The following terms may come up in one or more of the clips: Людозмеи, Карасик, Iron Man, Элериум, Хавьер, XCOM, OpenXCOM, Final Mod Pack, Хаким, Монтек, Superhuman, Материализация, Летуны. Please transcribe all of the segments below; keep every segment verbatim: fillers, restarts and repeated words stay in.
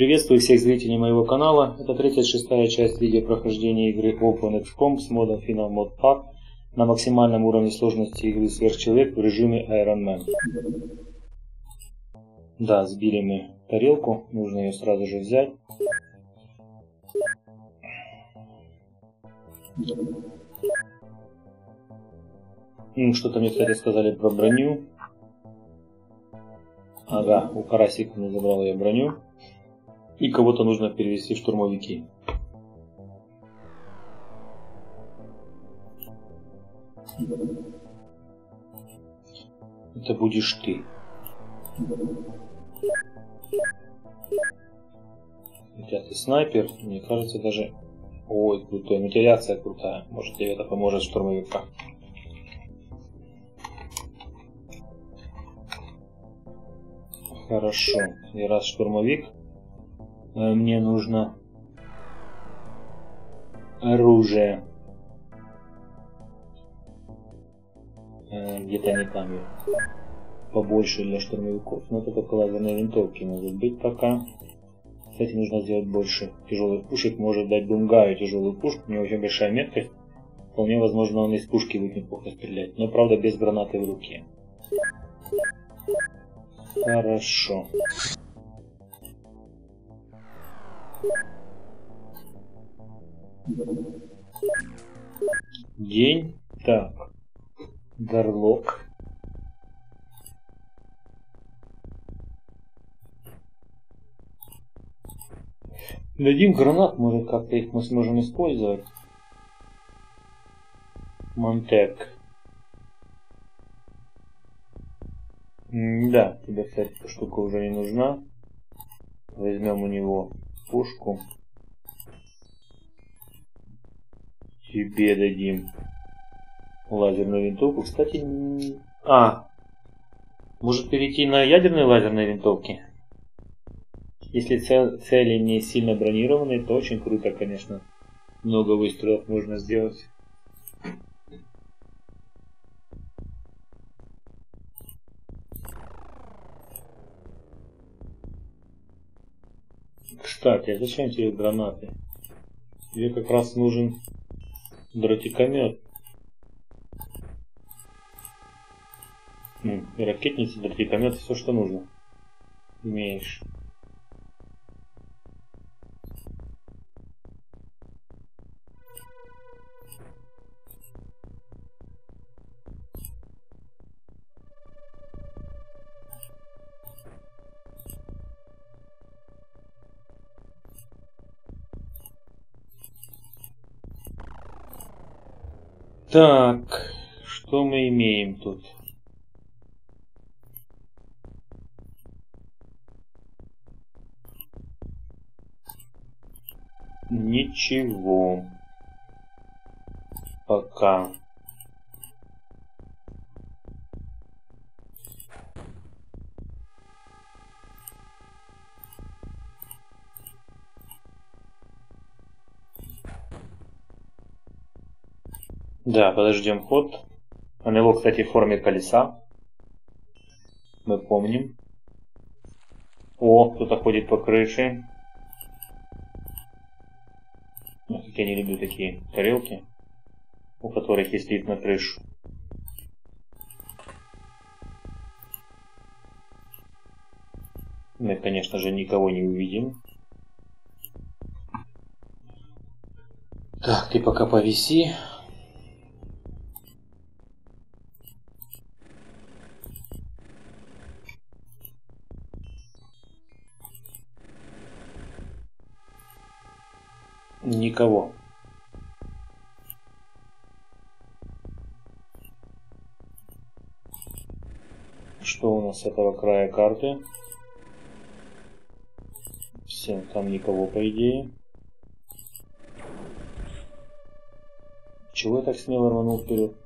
Приветствую всех зрителей моего канала. Это тридцать шестая часть видео прохождения игры OpenXCOM с модом Final Mod Pack на максимальном уровне сложности игры Сверхчеловек в режиме Iron Man. Да, сбили мы тарелку, нужно ее сразу же взять. Что-то мне, кстати, сказали про броню. Ага, у Карасика не забрал я броню. И кого-то нужно перевести в штурмовики. Это будешь ты. Хотя ты снайпер, мне кажется, даже... Ой, крутой, материализация крутая. Может, тебе это поможет штурмовика. Хорошо, и раз штурмовик, мне нужно оружие. Где-то не там я. Побольше для штурмовиков. Но это только лазерные винтовки могут быть пока. Кстати, нужно сделать больше тяжелых пушек. Может дать Дунгаю тяжелую пушку. У него очень большая меткость. Вполне возможно, он из пушки будет неплохо стрелять. Но правда без гранаты в руке. Хорошо. День. Так. Дарлок. Дадим гранат, может как-то их мы сможем использовать. Монтек. Да, тебе, кстати, эта штука уже не нужна. Возьмем у него пушку. Тебе дадим лазерную винтовку. Кстати, а, может перейти на ядерные лазерные винтовки? Если цели не сильно бронированные, то очень круто, конечно. Много выстрелов можно сделать. Кстати, а зачем тебе гранаты? Тебе как раз нужен дротикомет. Ну, и ракетница, и дротикомет, все что нужно. Имеешь. Так, что мы имеем тут? Ничего. Пока. Да, подождем ход. У него, кстати, в форме колеса. Мы помним. О, кто-то ходит по крыше. Ну, как я не люблю такие тарелки, у которых есть лифт на крышу. Мы, конечно же, никого не увидим. Так, ты пока повиси. Никого. Что у нас с этого края карты? Всем там никого, по идее. Чего я так смело рванул вперед?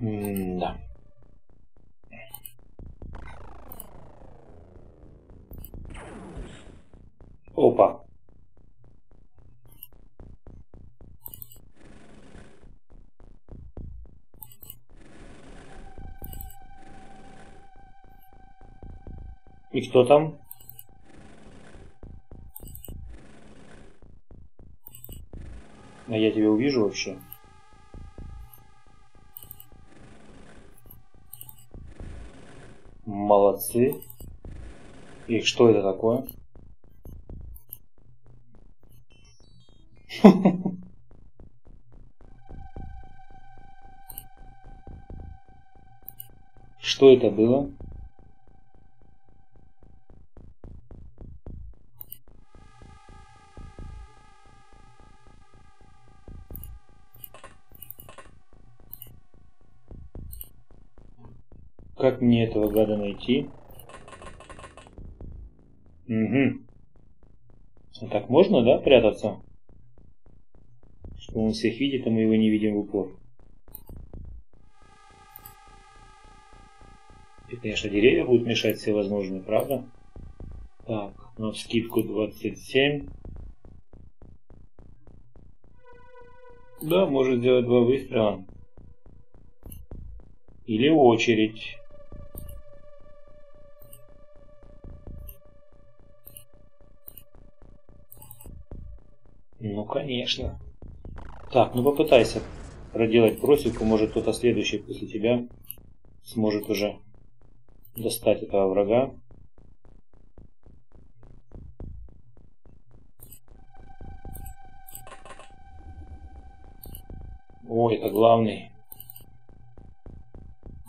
М-да. Опа. И кто там? А я тебя увижу вообще? Молодцы. И что это такое? Что это было? Как мне этого гада найти? Угу. А так можно, да, прятаться? Что он всех видит, а мы его не видим в упор. И, конечно, деревья будут мешать всевозможные, правда? Так, на вскидку двадцать семь. Да, может сделать два выстрела. Или очередь. Ну, конечно. Так, ну попытайся проделать просеку, может кто-то следующий после тебя сможет уже достать этого врага. О, это главный.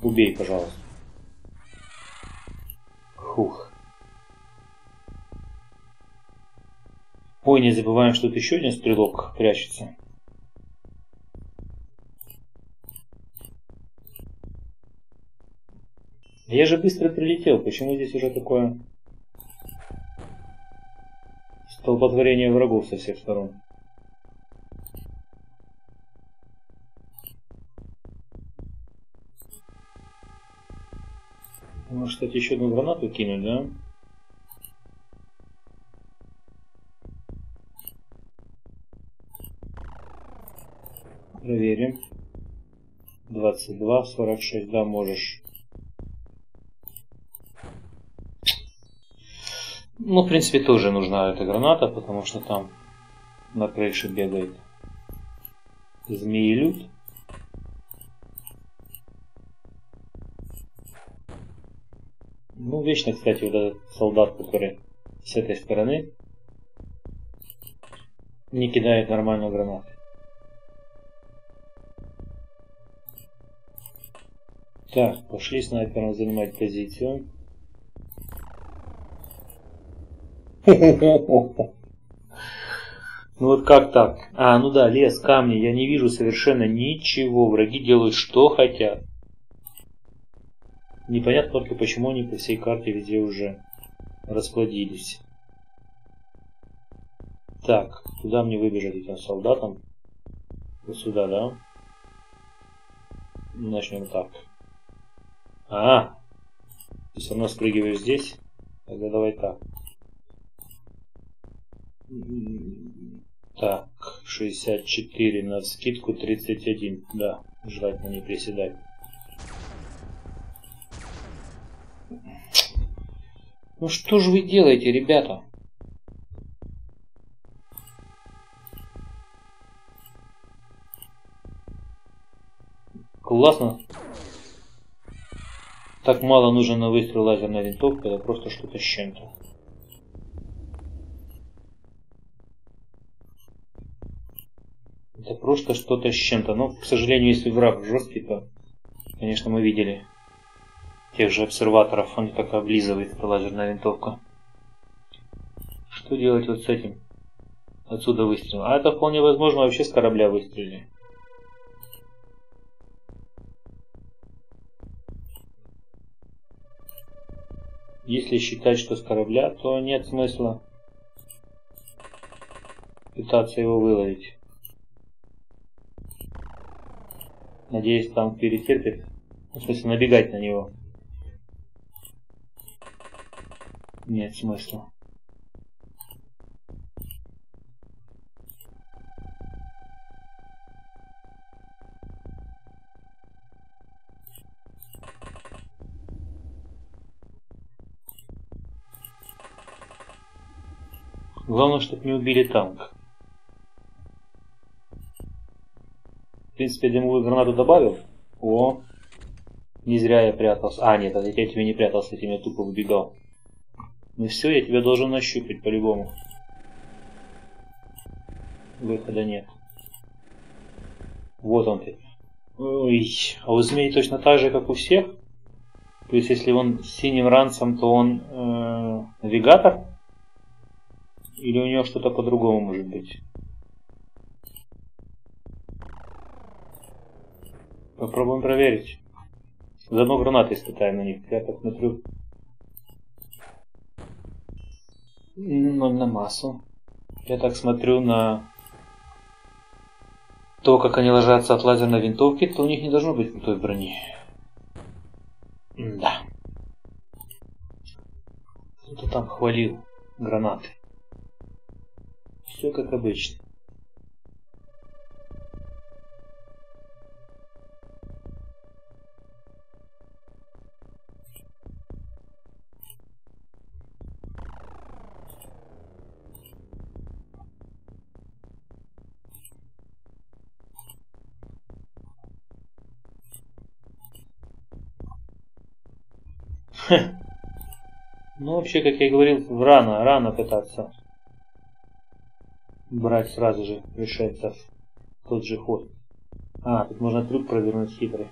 Убей, пожалуйста. Хух. Ой, не забываем, что тут еще один стрелок прячется. Я же быстро прилетел. Почему здесь уже такое столпотворение врагов со всех сторон? Можно, кстати, еще одну гранату кинуть, да? Проверим. двадцать два, сорок шесть, да, можешь. Ну, в принципе, тоже нужна эта граната, потому что там на крыше бегает змеелюд. Ну, вечно, кстати, вот этот солдат, который с этой стороны не кидает нормальную гранату. Так, пошли снайпером занимать позицию. Ну вот как так? А, ну да, лес, камни, я не вижу совершенно ничего. Враги делают что хотят. Непонятно только, почему они по всей карте везде уже расплодились. Так, куда мне выбежать этим солдатам? Вот сюда, да? Начнем так. А, ты все равно спрыгиваешь здесь. Тогда давай так. Так, шестьдесят четыре на скидку, тридцать один. Да, желательно не приседать. Ну что же вы делаете, ребята? Классно. Так мало нужно на выстрел лазерной винтовки, это просто что-то с чем-то. Это просто что-то с чем-то. Но, к сожалению, если враг жесткий, то, конечно, мы видели тех же обсерваторов. Он как облизывает эта лазерная винтовка. Что делать вот с этим? Отсюда выстрел. А это вполне возможно, вообще с корабля выстрелили. Если считать, что с корабля, то нет смысла пытаться его выловить. Надеюсь, танк перетерпит. В смысле, набегать на него. Нет смысла. Главное, чтобы не убили танк. принципе, дымовую гранату добавил. О, не зря я прятался. А, нет, я тебе не прятался, я тебе тупо убегал. Ну все, я тебя должен нащупать по-любому. Выхода нет. Вот он ты. Ой, а у змей точно так же, как у всех. То есть, если он синим ранцем, то он э, навигатор? Или у него что-то по-другому может быть? Попробуем проверить. Заодно гранаты испытаем на них. Я так смотрю. Ноль на массу. Я так смотрю на то, как они ложатся от лазерной винтовки, то у них не должно быть крутой брони. Да. Кто-то там хвалил гранаты. Все как обычно. Ну, вообще, как я и говорил, рано, рано пытаться брать сразу же пришельцев в тот же ход. А, тут можно трюк провернуть хитрый.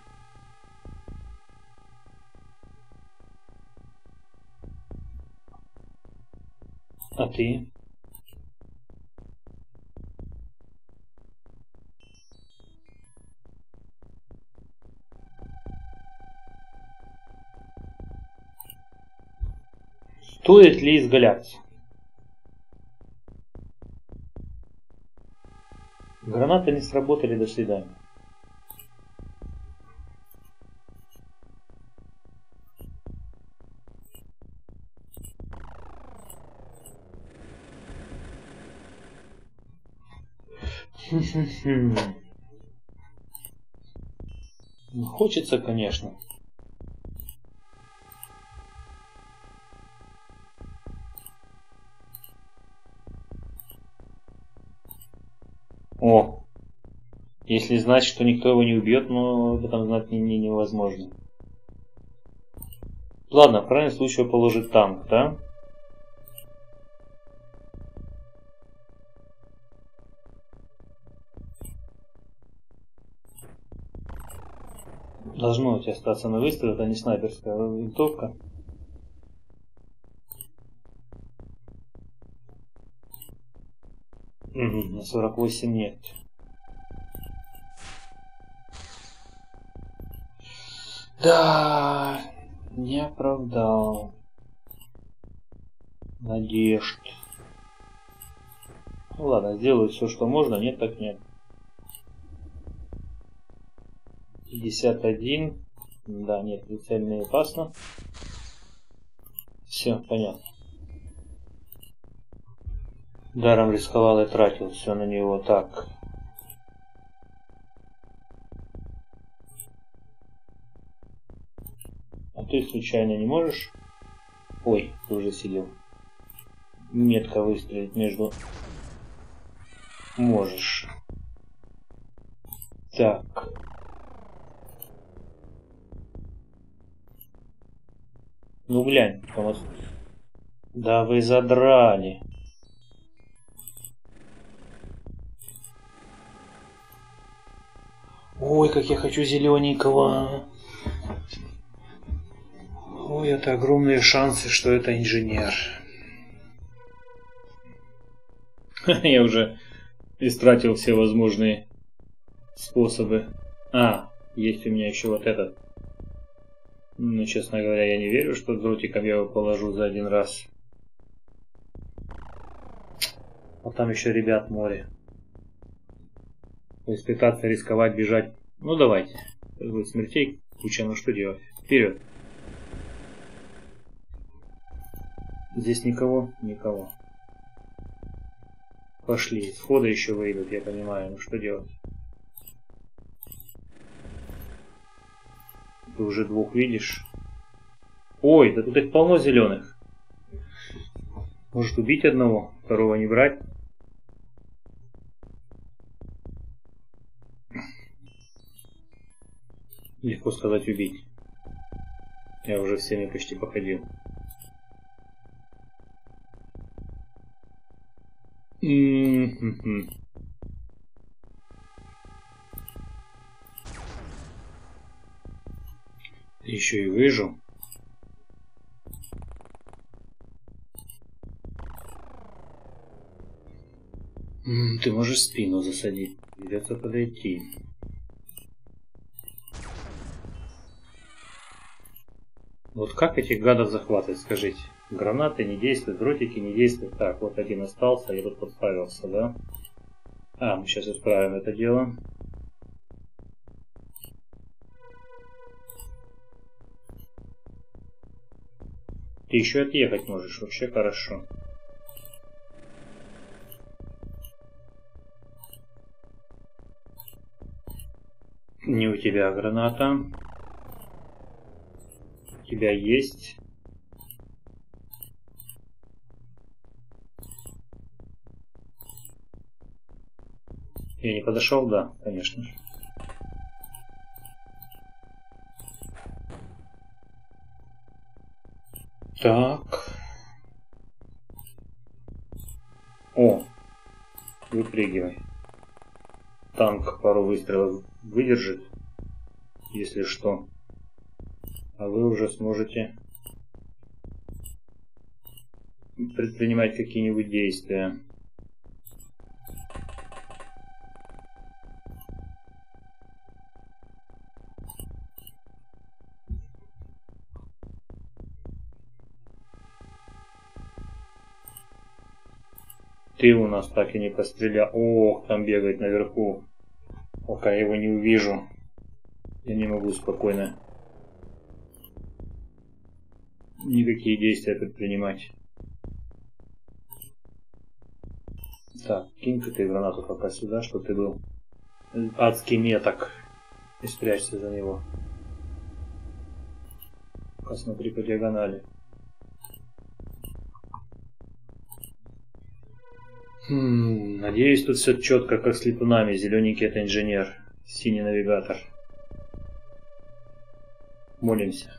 А ты? Стоит ли изгаляться? Гранаты не сработали, до свидания. Хочется, конечно. О, если знать, что никто его не убьет, но об этом знать не, не, невозможно. Ладно, в крайнем случае положит танк, да? Должно у тебя остаться на выстрел, это не снайперская винтовка. На сорок восемь нет. Да, не оправдал надежд. Ну, ладно, сделаю все, что можно, нет, так нет. пятьдесят один. Да, нет, прицельно и опасно. Все, понятно. Даром рисковал и тратил все на него так. А ты случайно не можешь? Ой, ты уже сидел. Метко выстрелить между... Можешь. Так. Ну глянь, там... Да вы задрали. Ой, как я хочу зелененького. Ой, это огромные шансы, что это инженер. Я уже истратил все возможные способы. А, есть у меня еще вот этот. Ну, честно говоря, я не верю, что дротиком я его положу за один раз. А там еще ребят море. То есть пытаться рисковать, бежать. Ну давайте. Будет смертей куча, ну что делать? Вперед. Здесь никого? Никого. Пошли. Из входа еще выйдут, я понимаю. Ну что делать? Ты уже двух видишь. Ой, да тут их полно зеленых. Может убить одного, второго не брать? Легко сказать убить. Я уже всеми почти походил. Mm-hmm. Ты еще и выжил. Mm, ты можешь спину засадить. Придется подойти. Вот как этих гадов захватывать, скажите? Гранаты не действуют, дротики не действуют. Так, вот один остался, я тут подставился, да? А, мы сейчас исправим это дело. Ты еще отъехать можешь, вообще хорошо. Не у тебя граната. У тебя есть. Я не подошел, да, конечно. Так. О, выпрыгивай. Танк пару выстрелов выдержит, если что. А вы уже сможете предпринимать какие-нибудь действия. Ты у нас так и не пострелял. Ох, там бегает наверху. Пока я его не увижу, я не могу спокойно никакие действия предпринимать. Так, кинь-ка ты гранату пока сюда, чтобы ты был адский меток. И спрячься за него. Посмотри по диагонали. Хм, надеюсь, тут все четко, как с летунами. Зелененький — это инженер. Синий — навигатор. Молимся.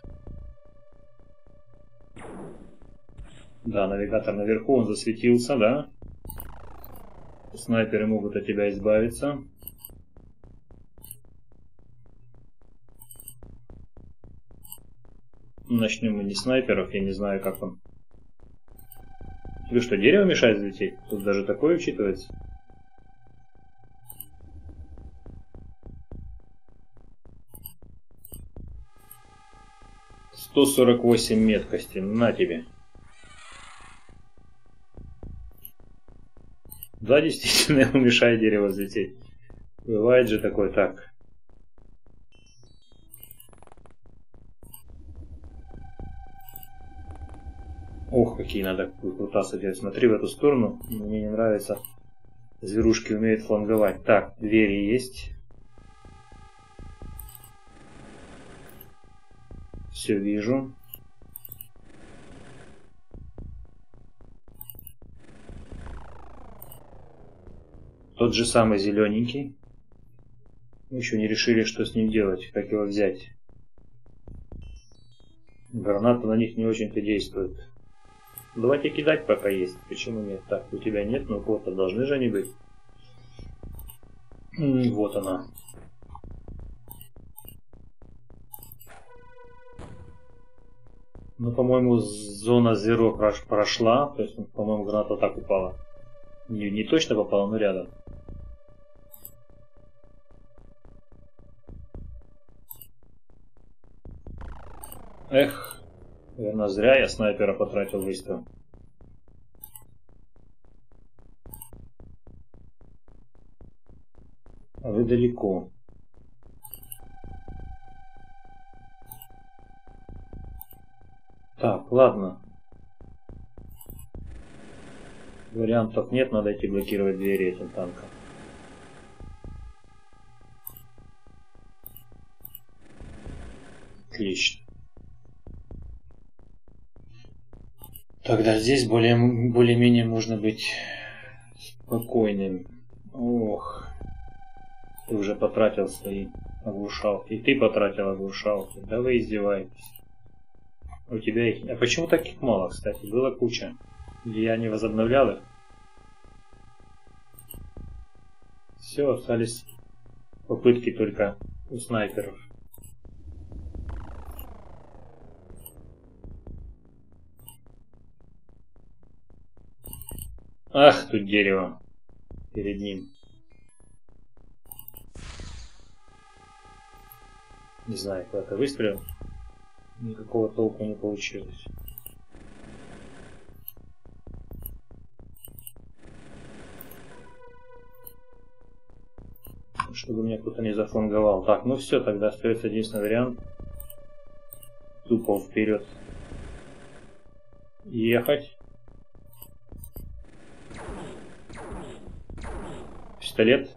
Да, навигатор наверху, он засветился, да? Снайперы могут от тебя избавиться. Начнем мы не снайперов, я не знаю, как он. Тебе что, дерево мешает взлететь? Тут даже такое учитывается. сто сорок восемь меткости, на тебе. Да, действительно, ему мешает дерево взлететь. Бывает же такое, так. Ох, какие надо выкрутасывать. Я смотри в эту сторону. Мне не нравится. Зверушки умеют фланговать. Так, двери есть. Все вижу. Тот же самый зелененький. Мы еще не решили, что с ним делать, как его взять. Граната на них не очень-то действует. Давайте кидать, пока есть. Почему нет? Так, у тебя нет, но у кого-то должны же они быть. Вот она. Ну, по-моему, зона зеро прошла. То есть, по-моему, граната так упала. Не, не точно попала, но рядом. Эх, наверное, зря я снайпера потратил выстрел. А вы далеко. Так, ладно. Вариантов нет, надо идти блокировать двери этим танком. Отлично. Тогда здесь более, более-менее можно быть спокойным. Ох, ты уже потратил свои оглушалки. И ты потратил оглушалки. Да вы издеваетесь. У тебя их... А почему таких мало, кстати? Было куча. Или я не возобновлял их? Все, остались попытки только у снайперов. Ах, тут дерево. Перед ним. Не знаю, куда-то выстрелил. Никакого толку не получилось. Чтобы меня кто-то не зафланговал. Так, ну все, тогда остается единственный вариант. Тупо вперед. Ехать. Пистолет.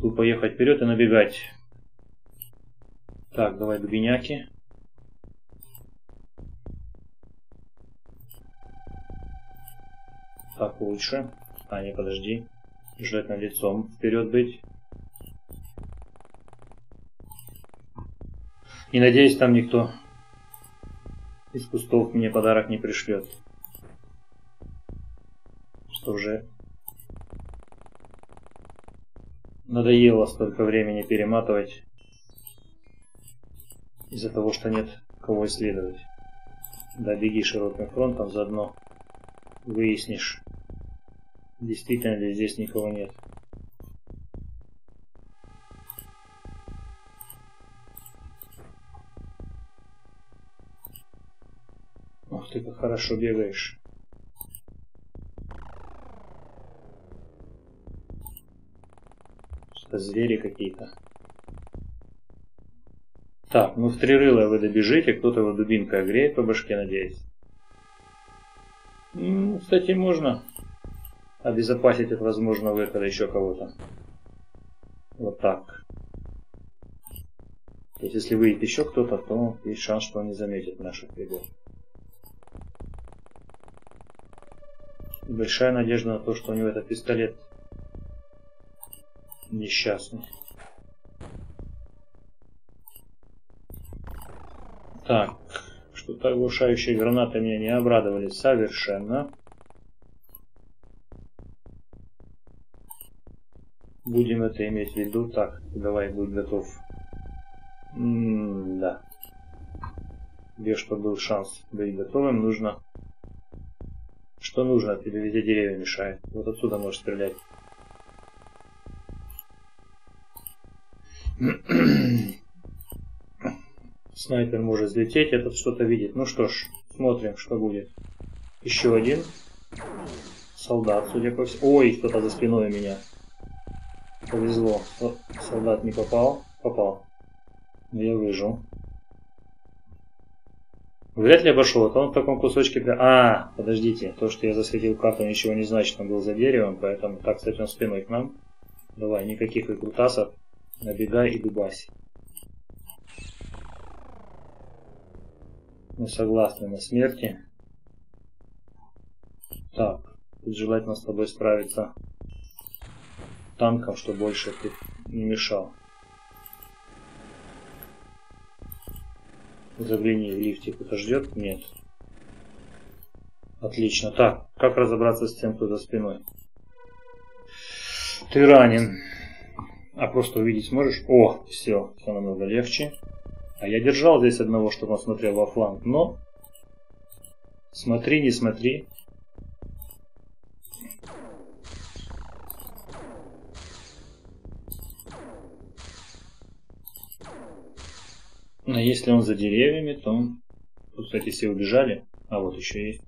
Тупо ехать вперед и набегать. Так, давай дубиняки. Так, лучше. А, не, подожди. Желательно лицом вперед быть. И надеюсь, там никто из кустов мне подарок не пришлет. Что уже надоело столько времени перематывать из-за того, что нет кого исследовать. Да, беги широким фронтом, заодно выяснишь, действительно ли здесь никого нет. Ух ты, как хорошо бегаешь. Что-то звери какие-то. Так, ну в три рыла вы добежите, кто-то его дубинкой огреет по башке, надеюсь. Ну, кстати, можно... обезопасить от возможного выхода еще кого-то. Вот так. То есть, если выйдет еще кто-то, то есть шанс, что он не заметит наших ребят. Большая надежда на то, что у него этот пистолет несчастный. Так, что-то оглушающие гранаты меня не обрадовали совершенно. Будем это иметь в виду. Так, давай, будь готов. М-м, да. Где что был шанс быть готовым, нужно... Что нужно? Тебе везде деревья мешают. Вот отсюда можешь стрелять. Снайпер может взлететь, этот что-то видит. Ну что ж, смотрим, что будет. Еще один. Солдат, судя по всему. Ой, кто-то за спиной у меня. Повезло. Вот, солдат не попал. Попал. Но я выжил. Вряд ли обошел. А он в таком кусочке... А, подождите. То, что я засветил карту, ничего не значит. Он был за деревом, поэтому... Так, кстати, он спиной к нам. Давай, никаких выкрутасов. Набегай и дубась. Мы согласны на смерти. Так. Тут желательно с тобой справиться... танком, что больше ты не мешал. Загляние в лифте кто-то ждет? Нет. Отлично. Так, как разобраться с тем, кто за спиной? Ты ранен. А просто увидеть сможешь? О, все, все намного легче. А я держал здесь одного, чтобы он смотрел во фланг, но... Смотри, не смотри. А если он за деревьями, то... Тут, кстати, все убежали. А вот еще есть.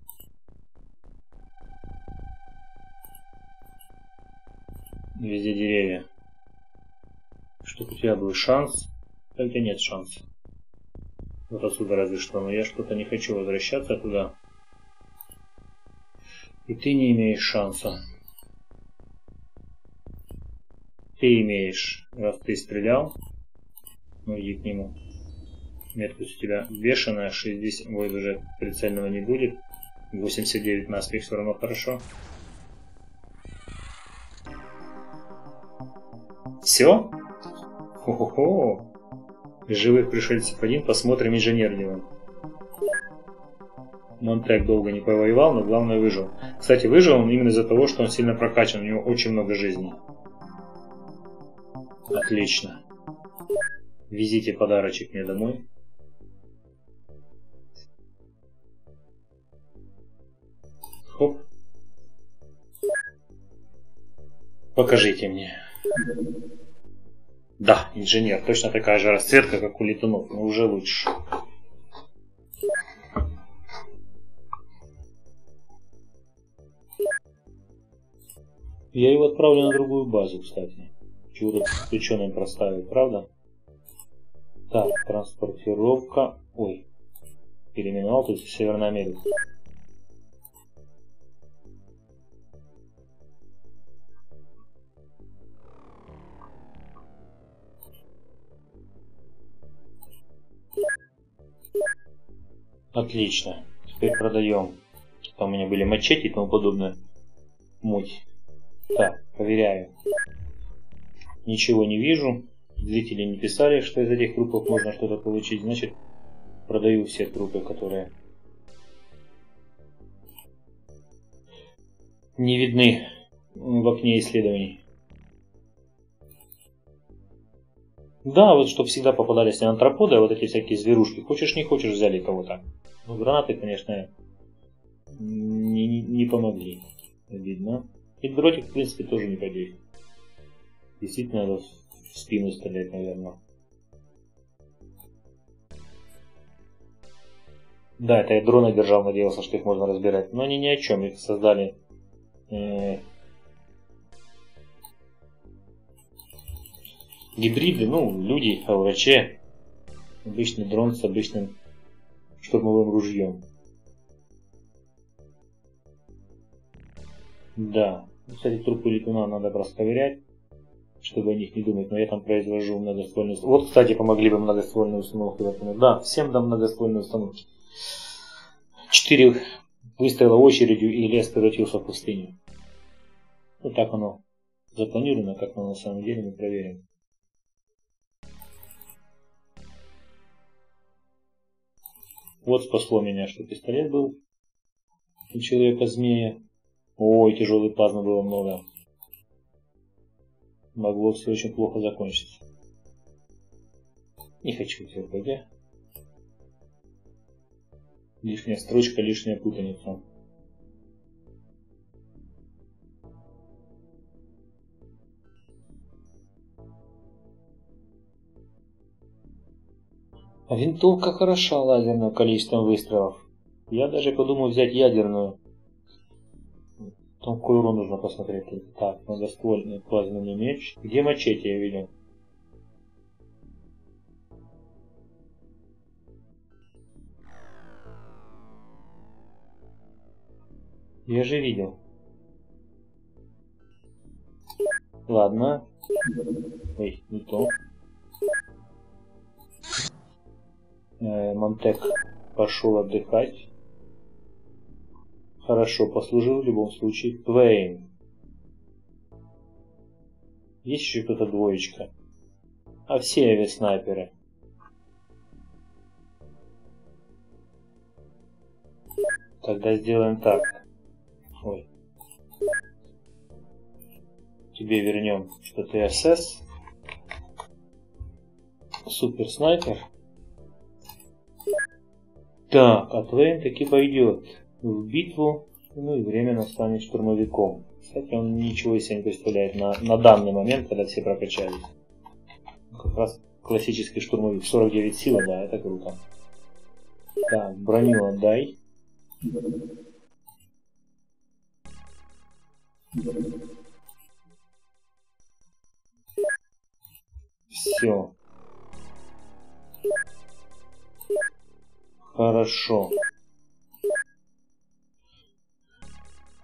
Везде деревья. Чтоб у тебя был шанс. Только нет шанса. Вот отсюда разве что. Но я что-то не хочу возвращаться туда. И ты не имеешь шанса. Ты имеешь, раз ты стрелял. Ну иди к нему. Меткость у тебя бешеная, шестьдесят, вот уже прицельного не будет. восемьдесят девять на успех, все равно хорошо. Все? Хо-хо-хо. Живых пришельцев один, посмотрим, инженер делаем. Монтек долго не повоевал, но главное выжил. Кстати, выжил он именно из-за того, что он сильно прокачан, у него очень много жизни. Отлично. Везите подарочек мне домой. Хоп. Покажите мне. Да, инженер. Точно такая же расцветка, как у летунов, но уже лучше. Я его отправлю на другую базу, кстати. Чего-то включенным проставил, правда? Так, транспортировка. Ой. Переименовал, то есть в Северную Америку. Отлично. Теперь продаем. Там у меня были мачете и тому подобное. Муть. Так, проверяю. Ничего не вижу. Зрители не писали, что из этих трупов можно что-то получить. Значит, продаю все трупы, которые не видны в окне исследований. Да, вот чтобы всегда попадались не антроподы, а вот эти всякие зверушки. Хочешь не хочешь, взяли кого-то. Но гранаты, конечно, не, не, не помогли. Видно. И дротик, в принципе, тоже не подействует. Действительно, надо в спину стрелять, наверное. Да, это я дрона держал, надеялся, что их можно разбирать. Но они ни о чем, их создали... Э, гибриды, ну, люди, ЛВЧ. Обычный дрон с обычным штурмовым ружьем. Да. Кстати, трупы летуна надо просковырять, чтобы о них не думать, но я там произвожу многоствольную установку. Вот, кстати, помогли бы многоствольные установки. Да, всем дам многоствольные установки. Четыре выстрела очередью, и лес превратился в пустыню. Вот так оно запланировано, как оно на самом деле, мы проверим. Вот спасло меня, что пистолет был у человека-змея. Ой, тяжелый плазмы было много. Могло все очень плохо закончиться. Не хочу тебя ПГ. Лишняя строчка, лишняя путаница. А винтовка хороша лазерным количеством выстрелов. Я даже подумал взять ядерную. Там какой урон нужно посмотреть. Так, многоствольный плазменный меч. Где мачете я видел? Я же видел. Ладно. Ой, не то. Э, Монтек пошел отдыхать. Хорошо, послужил в любом случае. Твейн. Есть еще кто-то двоечка? А все авиаснайперы. Тогда сделаем так. Ой. Тебе вернем, что ты СС. Супер снайпер. Так, а Твейн таки пойдет в битву, ну и временно станет штурмовиком. Кстати, он ничего себе не представляет на, на данный момент, когда все прокачались. Как раз классический штурмовик. сорок девять сила, да, это круто. Так, броню отдай. Все. Хорошо.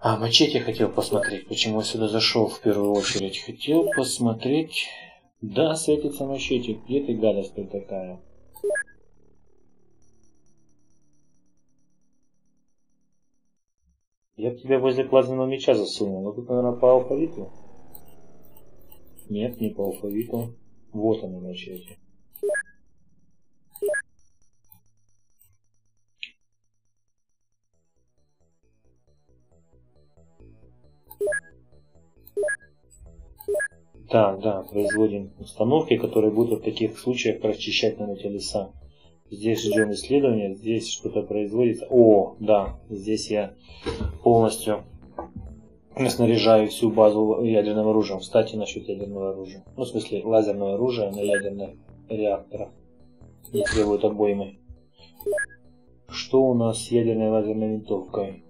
А, мачете хотел посмотреть, почему я сюда зашел в первую очередь. Хотел посмотреть... Да, светится мачете. Где ты, гадость такая? Я бы тебя возле плазменного меча засунул, но тут, наверное, по алфавиту. Нет, не по алфавиту. Вот оно, начало. Так, да, производим установки, которые будут в таких случаях расчищать нам эти леса. Здесь ждем исследования, здесь что-то производится. О, да, здесь я полностью снаряжаю всю базу ядерным оружием. Кстати, насчет ядерного оружия. Ну, в смысле, лазерного оружия на ядерных реакторах. Не требуют обоймы. Что у нас с ядерной лазерной винтовкой?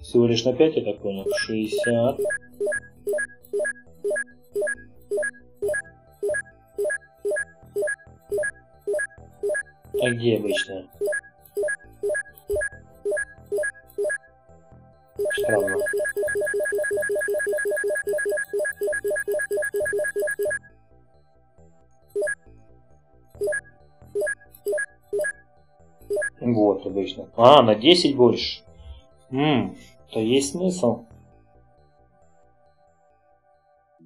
Всего лишь на пять, я так понял. шестьдесят. А где обычно? Странно. Вот обычно. А, на десять больше. Ммм. То есть смысл.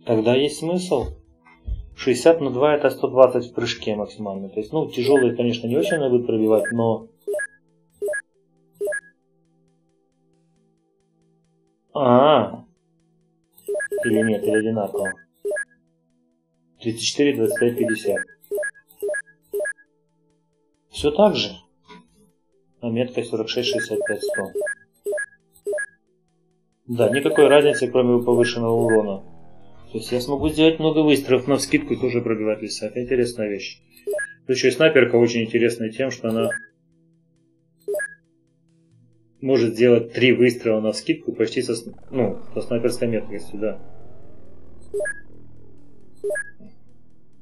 Тогда есть смысл. шестьдесят на два это сто двадцать в прыжке максимально. То есть, ну, тяжелые, конечно, не очень надо будет пробивать, но... А-а-а. Или нет, или одинаково. тридцать четыре, двадцать пять, пятьдесят. Все так же. А метка сорок шесть, шестьдесят пять, сто. Да, никакой разницы, кроме повышенного урона. То есть я смогу сделать много выстрелов, но вскидку тоже пробивать леса. Это интересная вещь. Тут еще и снайперка очень интересная тем, что она может сделать три выстрела на вскидку почти со, ну, со снайперской меткостью, да.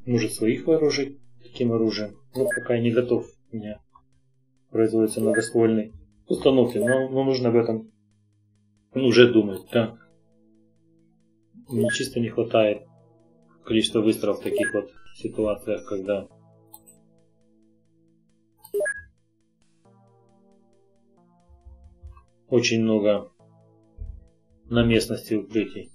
Может своих вооружить таким оружием. Ну, пока я не готов. У меня производится многоствольный установки, но, но нужно об этом... Он уже думает, да. Мне чисто не хватает количества выстрелов в таких вот ситуациях, когда... Очень много на местности укрытий.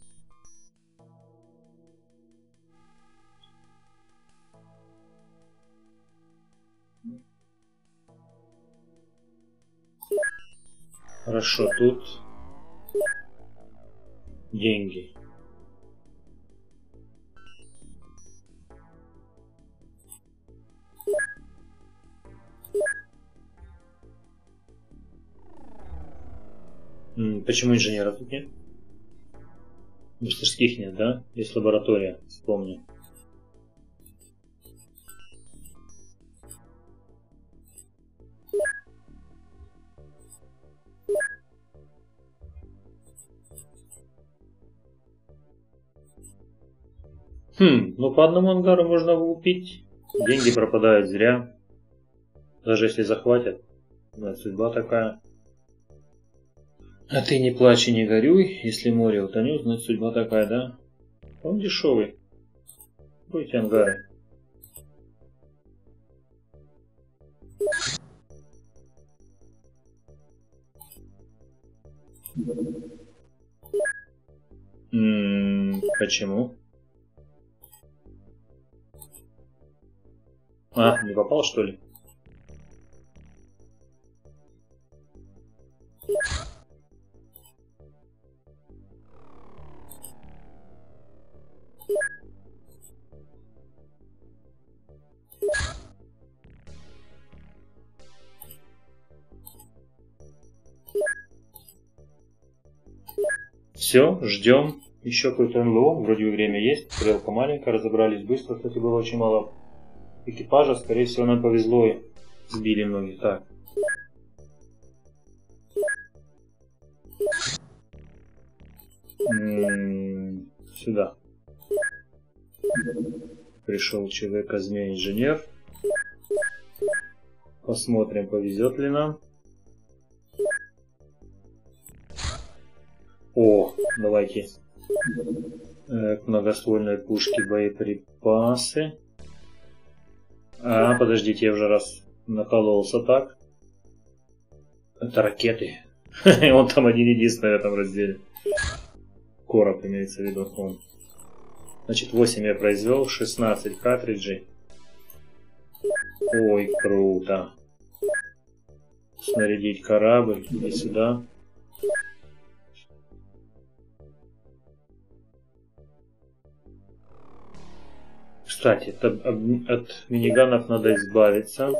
Хорошо, тут... Деньги. Почему инженера тут нет? Мастерских нет, да? Есть лаборатория, вспомни. Хм, ну по одному ангару можно купить. Деньги пропадают зря. Даже если захватят. Да, судьба такая. А ты не плачь и не горюй, если море утонет, значит судьба такая, да? Он дешевый. Будьте ангары. Ммм, почему? А, не попал, что ли? Все, ждем. Еще какой-то НЛО, вроде бы время есть. Стрелка маленькая, разобрались быстро, кстати, было очень мало. Экипажа, скорее всего, нам повезло и сбили многих. Так. М-м-м, сюда. Пришел человек-змей-инженер. Посмотрим, повезет ли нам. О, давайте. Э, к многоствольной пушке боеприпасы. А, подождите, я уже раз накололся так. Это ракеты. Он там один-единственный в этом разделе. Короб имеется в виду он. Значит, восемь я произвел, шестнадцать картриджей. Ой, круто. Снарядить корабль и сюда. Кстати, от миниганов надо избавиться.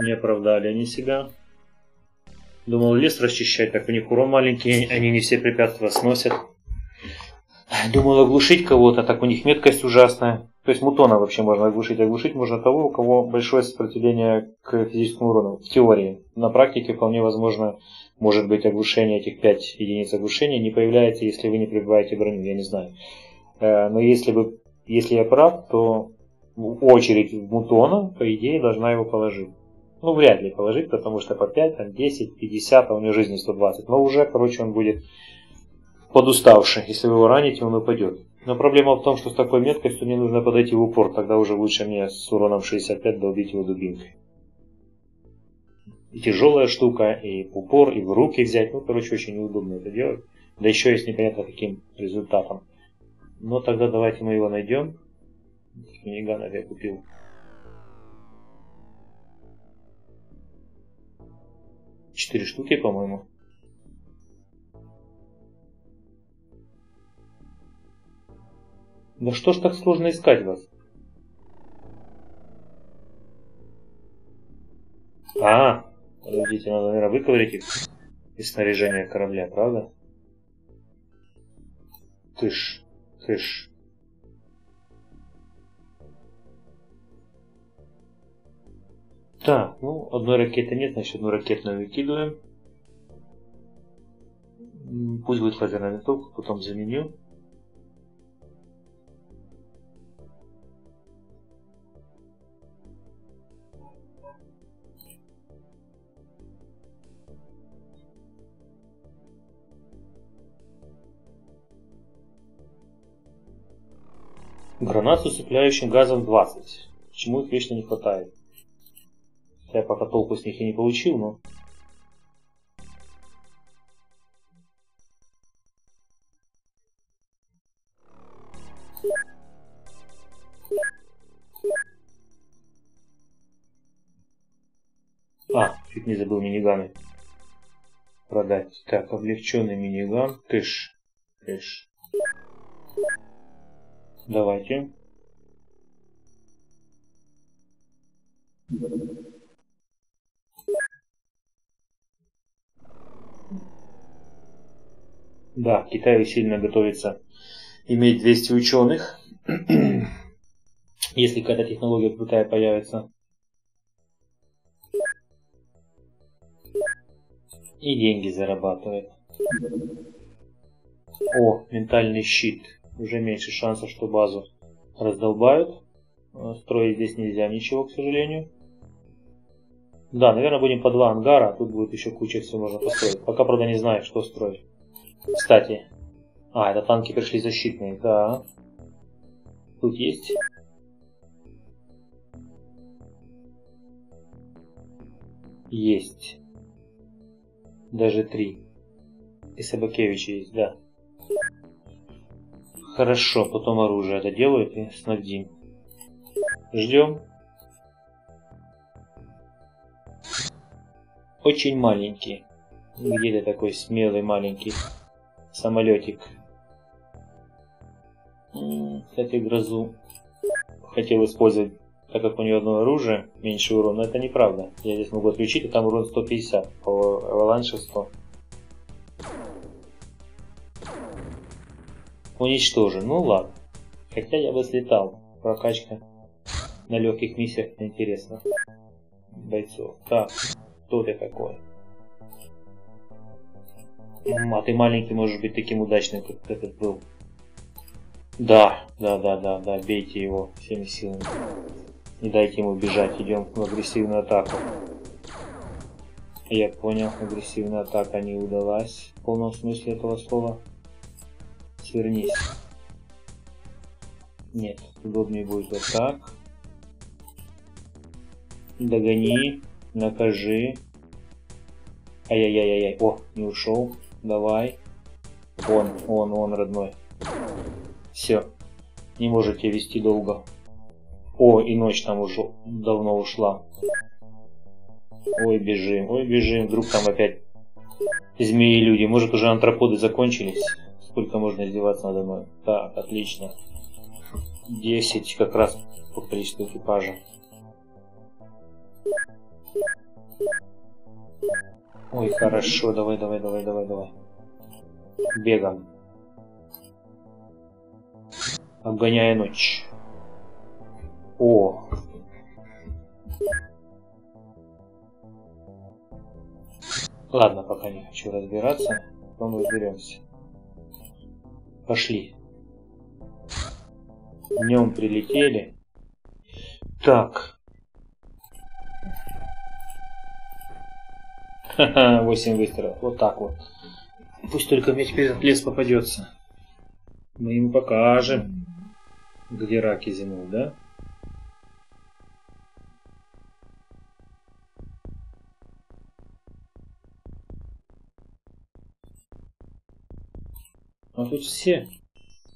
Не оправдали они себя. Думал лес расчищать, так у них урон маленький, они не все препятствия сносят. Думал оглушить кого-то, так у них меткость ужасная. То есть мутона вообще можно оглушить. Оглушить можно того, у кого большое сопротивление к физическому урону. В теории. На практике вполне возможно, может быть, оглушение этих пяти единиц оглушения не появляется, если вы не прибываете броню, я не знаю. Но если бы, если я прав, то очередь в мутона, по идее, должна его положить. Ну, вряд ли положить, потому что по пять, там, десять, пятьдесят, а у него жизни сто двадцать. Но уже, короче, он будет подуставший. Если вы его раните, он упадет. Но проблема в том, что с такой меткостью мне нужно подойти в упор. Тогда уже лучше мне с уроном шестьдесят пять долбить его дубинкой. И тяжелая штука, и упор, и в руки взять. Ну, короче, очень неудобно это делать. Да еще есть непонятно каким результатом. Но тогда давайте мы его найдем. Миниган я купил. Четыре штуки, по-моему. Да что ж так сложно искать вас? А, подождите, надо, наверное, выковырять их из снаряжения корабля, правда? Тыш, тыш. Так, ну, одной ракеты нет, значит, одну ракетную выкидываем. Пусть будет лазерная винтовка, потом заменю. Гранат с усыпляющим газом двадцать. Почему их вечно не хватает? Я пока толку с них и не получил, но... А, чуть не забыл миниганы продать. Так, облегченный миниган. Кыш. Кыш. Давайте. Да, Китай сильно готовится иметь двести ученых, если какая-то технология в Китае появится. И деньги зарабатывает. О, ментальный щит. Уже меньше шансов, что базу раздолбают. Строить здесь нельзя ничего, к сожалению. Да, наверное, будем по два ангара, а тут будет еще куча всего можно построить. Пока, правда, не знаю, что строить. Кстати. А, это танки пришли защитные, да. Тут есть. Есть. Даже три. И Собакевич есть, да. Хорошо, потом оружие это делают и снабдим. Ждем. Очень маленький. Где-то такой смелый маленький самолетик. Кстати, грозу хотел использовать, так как у нее одно оружие, меньше урона, но это неправда. Я здесь могу отключить, и там урон сто пятьдесят, по аваланше сто. Уничтожен, ну ладно. Хотя я бы слетал. Прокачка на легких миссиях интересно. Бойцов. Так, кто ты такой? А ты маленький можешь быть таким удачным, как этот был. Да, да, да, да, да, бейте его всеми силами. Не дайте ему бежать, идем в агрессивную атаку. Я понял, агрессивная атака не удалась в полном смысле этого слова. Свернись. Нет, удобнее будет вот так. Догони, накажи. Ай-яй-яй-яй. О, не ушел. Давай. Он, он, он, родной. Все. Не может тебя вести долго. О, и ночь там уже давно ушла. Ой, бежим, ой, бежим. Вдруг там опять змеи-люди. Может, уже антроподы закончились? Сколько можно издеваться надо мной? Так, отлично. десять как раз по количеству экипажа. Ой, хорошо, давай, давай, давай, давай, давай. Бегом. Обгоняя ночь. О! Ладно, пока не хочу разбираться, потом разберемся. Пошли. Днем прилетели. Так. Ха-ха, восемь выстрелов. Вот так вот. Пусть только мне теперь этот лес попадется. Мы им покажем, где раки зимуют, да? А тут все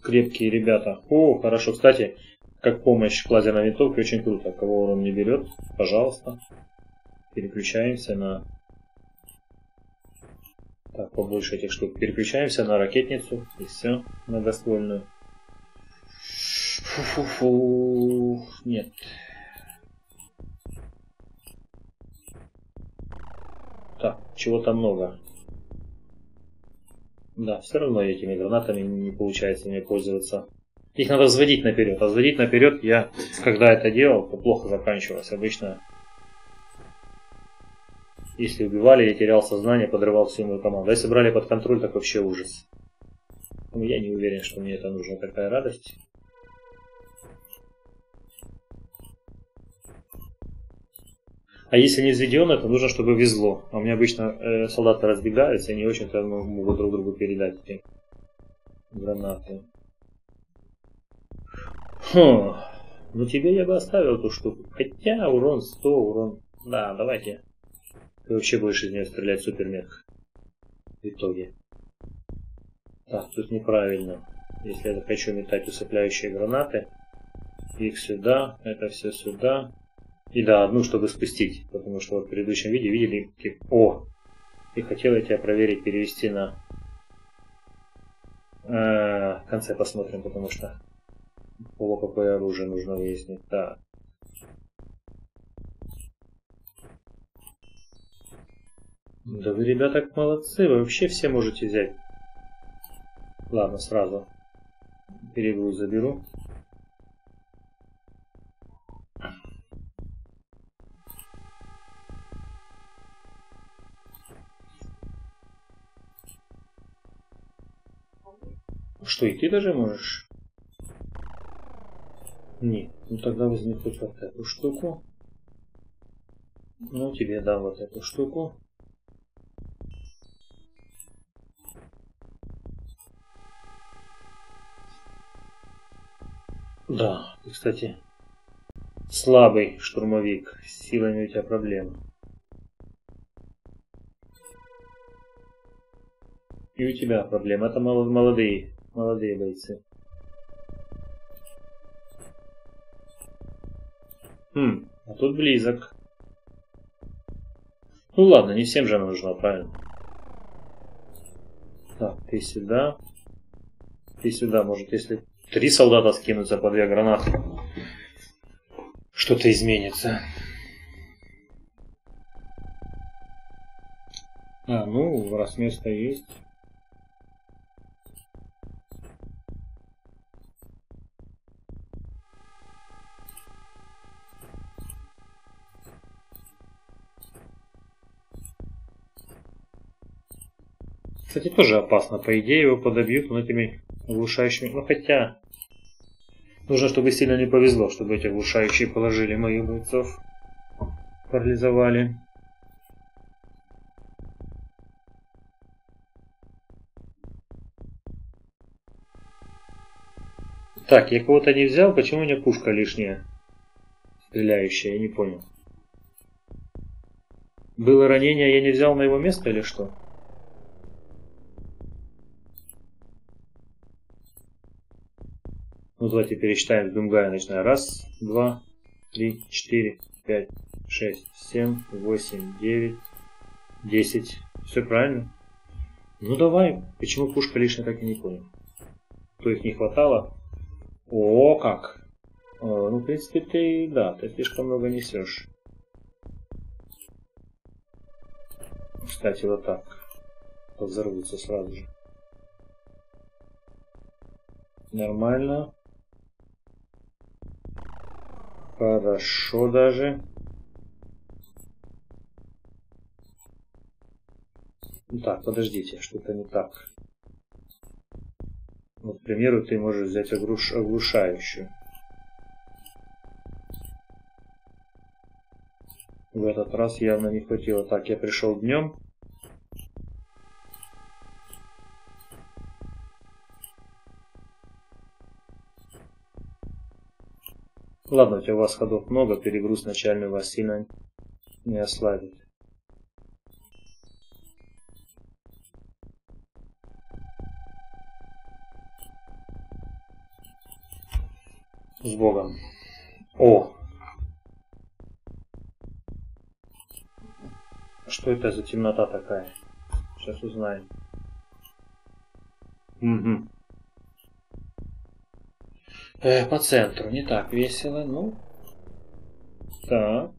крепкие ребята. О, хорошо. Кстати, как помощь к лазерной винтовке очень круто. Кого урон не берет, пожалуйста. Переключаемся на... Так, побольше этих штук. Переключаемся на ракетницу. И все. Многоствольную. Фу-фу-фу. Нет. Так, чего-то много. Да, все равно этими гранатами не получается мне пользоваться. Их надо взводить наперед. А взводить наперед я, когда это делал, то плохо заканчивалось. Обычно... Если убивали, я терял сознание, подрывал всю мою команду. А если брали под контроль, так вообще ужас. Ну, я не уверен, что мне это нужна такая радость. А если не взведено, то нужно, чтобы везло. А у меня обычно э, солдаты разбегаются и не очень-то могут друг другу передать эти гранаты. Хм. Ну тебе я бы оставил эту штуку. Хотя урон сто, урон... Да, давайте. Ты вообще будешь из нее стрелять, супермех. В итоге. Так, тут неправильно. Если я хочу метать усыпляющие гранаты, их сюда, это все сюда. И да, одну, чтобы спустить. Потому что в предыдущем видео видели... О! И хотел я тебя проверить, перевести на... Э, в конце посмотрим, потому что... О, какое оружие нужно выяснить. Так. Да вы, ребята, молодцы, вы вообще все можете взять. Ладно, сразу перегруз заберу. Что, и ты даже можешь? Нет, ну тогда возьми хоть вот эту штуку. Ну тебе дам вот эту штуку. Да, ты, кстати, слабый штурмовик. С силами у тебя проблемы. И у тебя проблемы. Это молодые, молодые бойцы. Хм, а тут близок. Ну ладно, не всем же она нужна, правильно? Так, ты сюда. Ты сюда, может, если... Три солдата скинутся по две гранаты. Что-то изменится. А, ну, раз место есть. Кстати, тоже опасно. По идее, его подобьют но этими... Оглушающими. Ну хотя. Нужно, чтобы сильно не повезло, чтобы эти оглушающие положили моих бойцов. Парализовали. Так, я кого-то не взял. Почему у меня пушка лишняя? Стреляющая, я не понял. Было ранение, я не взял на его место или что? Ну, давайте пересчитаем с Думгая, начиная. Раз, два, три, четыре, пять, шесть, семь, восемь, девять, десять. Все правильно. Ну давай. Почему пушка лишняя, так и не понял. То их не хватало. О, как! О, ну, в принципе, ты, да, ты слишком много несешь. Кстати, вот так. Взорвутся сразу же. Нормально. Хорошо даже. Так, подождите, что-то не так. Вот, к примеру, ты можешь взять оглуш... оглушающую. В этот раз явно не хватило. Так, я пришел днем. Ладно, у вас ходов много, перегруз начальный вас сильно не ослабит. С Богом. О! Что это за темнота такая? Сейчас узнаем. Угу. Э, по центру не так весело, ну. Так.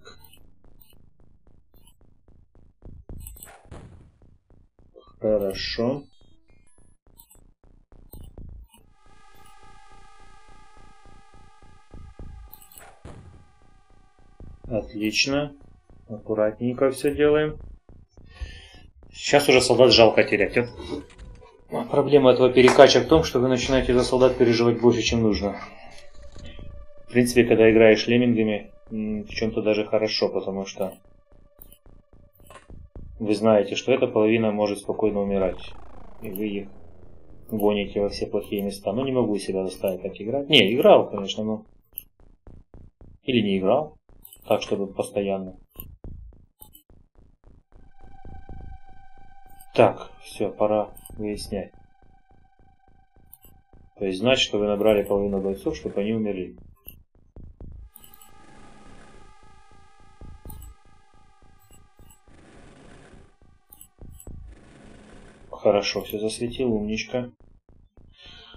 Хорошо. Отлично. Аккуратненько все делаем. Сейчас уже солдат жалко терять. Вот. Проблема этого перекача в том, что вы начинаете за солдат переживать больше, чем нужно. В принципе, когда играешь леммингами, в чем-то даже хорошо, потому что вы знаете, что эта половина может спокойно умирать. И вы их гоните во все плохие места. Ну, не могу себя заставить так играть. Не, играл, конечно, но... Или не играл. Так, чтобы постоянно. Так, все, пора выяснять. То есть, значит, что вы набрали половину бойцов, чтобы они умерли. Хорошо, все засветил, умничка.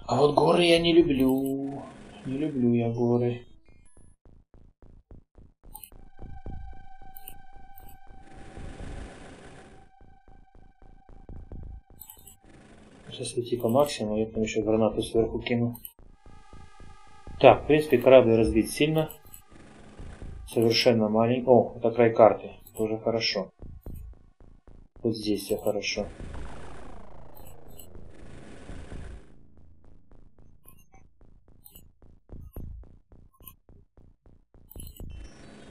А вот горы я не люблю. Не люблю я горы. Свети по максимуму, я там еще гранату сверху кину. Так, в принципе, корабль разбит сильно. Совершенно маленький. О, это край карты. Тоже хорошо. Вот здесь все хорошо.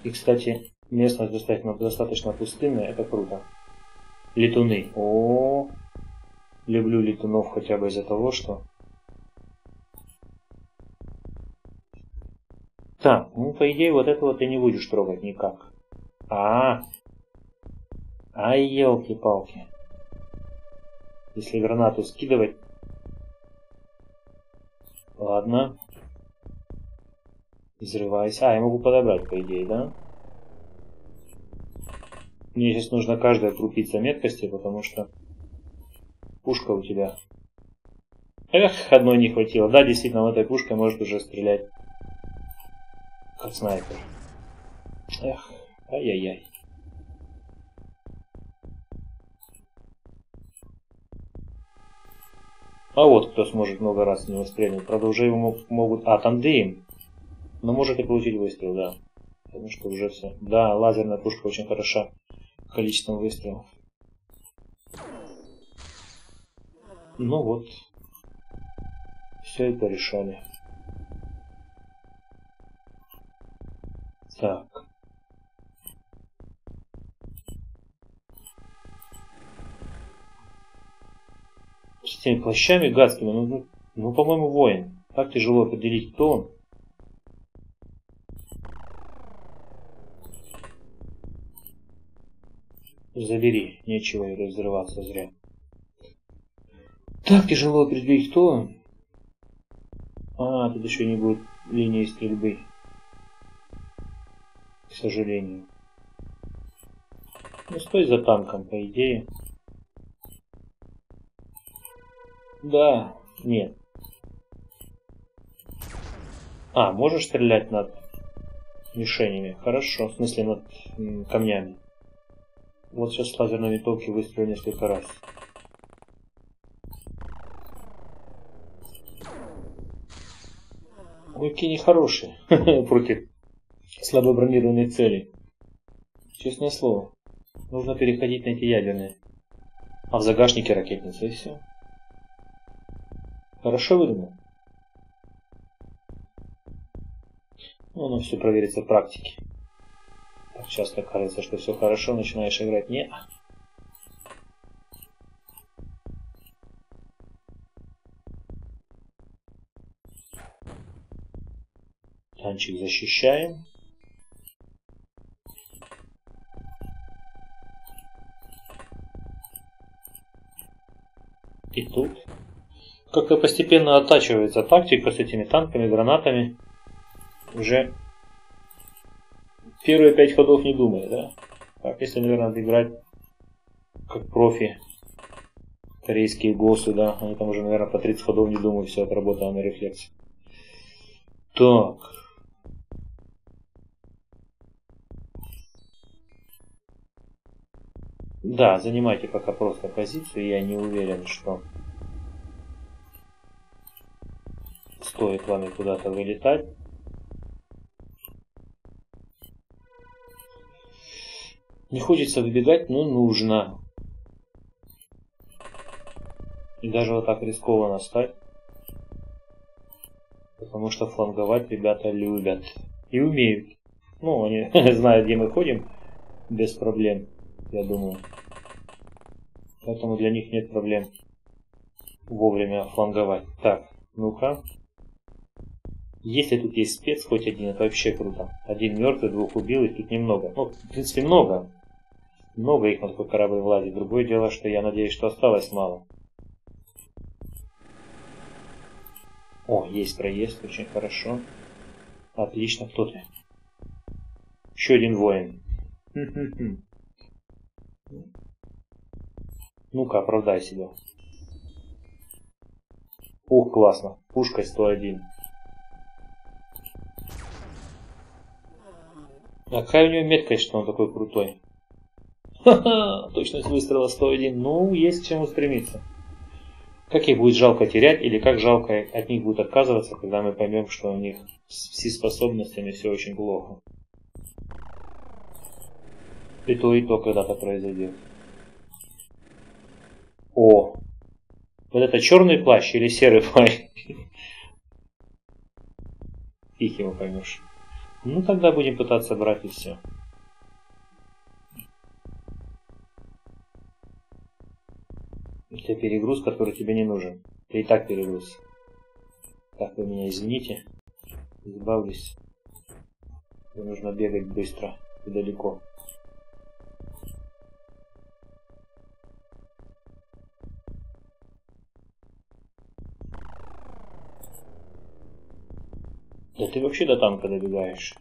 И, кстати, местность достаточно, достаточно пустынная. Это круто. Летуны. О-о-о. Люблю летунов хотя бы из-за того, что... Так, ну по идее вот этого ты не будешь трогать никак. А-а-а! Ай, елки-палки. Если гранату скидывать... Ладно. Взрывайся. А, я могу подобрать, по идее, да? Мне сейчас нужно каждая крупица меткости, потому что... Пушка у тебя. Эх, одной не хватило. Да, действительно, этой пушкой может уже стрелять. Как снайпер. Эх, ай-яй-яй. А вот кто сможет много раз не выстрелить. Правда, уже его могут... А, тандем. Но может и получить выстрел, да. Потому что уже все. Да, лазерная пушка очень хороша количеством выстрелов. Ну вот, все это решали. Так. С теми плащами гадскими, ну, ну, ну по-моему, воин. Так тяжело определить, кто он. забери, нечего и разрываться зря. Так тяжело определить, кто. А, тут еще не будет линии стрельбы. К сожалению. Ну, стой за танком, по идее. Да, нет. А, можешь стрелять над мишенями? Хорошо, в смысле над м, камнями. Вот сейчас с лазерной винтовки выстрелю несколько раз. Ой, какие нехорошие против слабо бронированных целей. Честное слово. Нужно переходить на эти ядерные. А в загашнике ракетница и все. Хорошо выдумал? Ну, оно все проверится в практике. Так часто кажется, что все хорошо, начинаешь играть. Не. Танчик защищаем. И тут как-то постепенно оттачивается тактика с этими танками, гранатами. Уже первые пять ходов не думай, да? Так, если, наверное, надо играть как профи, корейские госсы, да, они там уже, наверное, по тридцать ходов не думают, все отработано на рефлексе. Так. Да, занимайте пока просто позицию, я не уверен, что стоит вами куда-то вылетать. Не хочется выбегать, но нужно. И даже вот так рискованно стать. Потому что фланговать ребята любят. И умеют. Ну, они знают, где мы ходим. Без проблем, я думаю. Поэтому для них нет проблем вовремя фланговать. Так, ну-ка. Если тут есть спец, хоть один, это вообще круто. Один мертвый, двух убил, и тут немного. Ну, в принципе, много. Много их на такой корабль влазит. Другое дело, что я надеюсь, что осталось мало. О, есть проезд, очень хорошо. Отлично, кто ты? Еще один воин. Ну-ка, оправдай себя. Ух, классно. Пушка сто один. А какая у него меткость, что он такой крутой? Ха-ха, точность выстрела сто один. Ну, есть к чему стремиться. Как их будет жалко терять, или как жалко от них будет отказываться, когда мы поймем, что у них с всеспособностями все очень плохо. И то, и то когда-то произойдет. О! Вот это черный плащ или серый плащ? Их его поймешь. Ну, тогда будем пытаться брать и все. Это перегруз, который тебе не нужен. Ты и так перегруз. Так, вы меня извините. Избавлюсь. Мне нужно бегать быстро и далеко. Да ты вообще до танка добегаешь.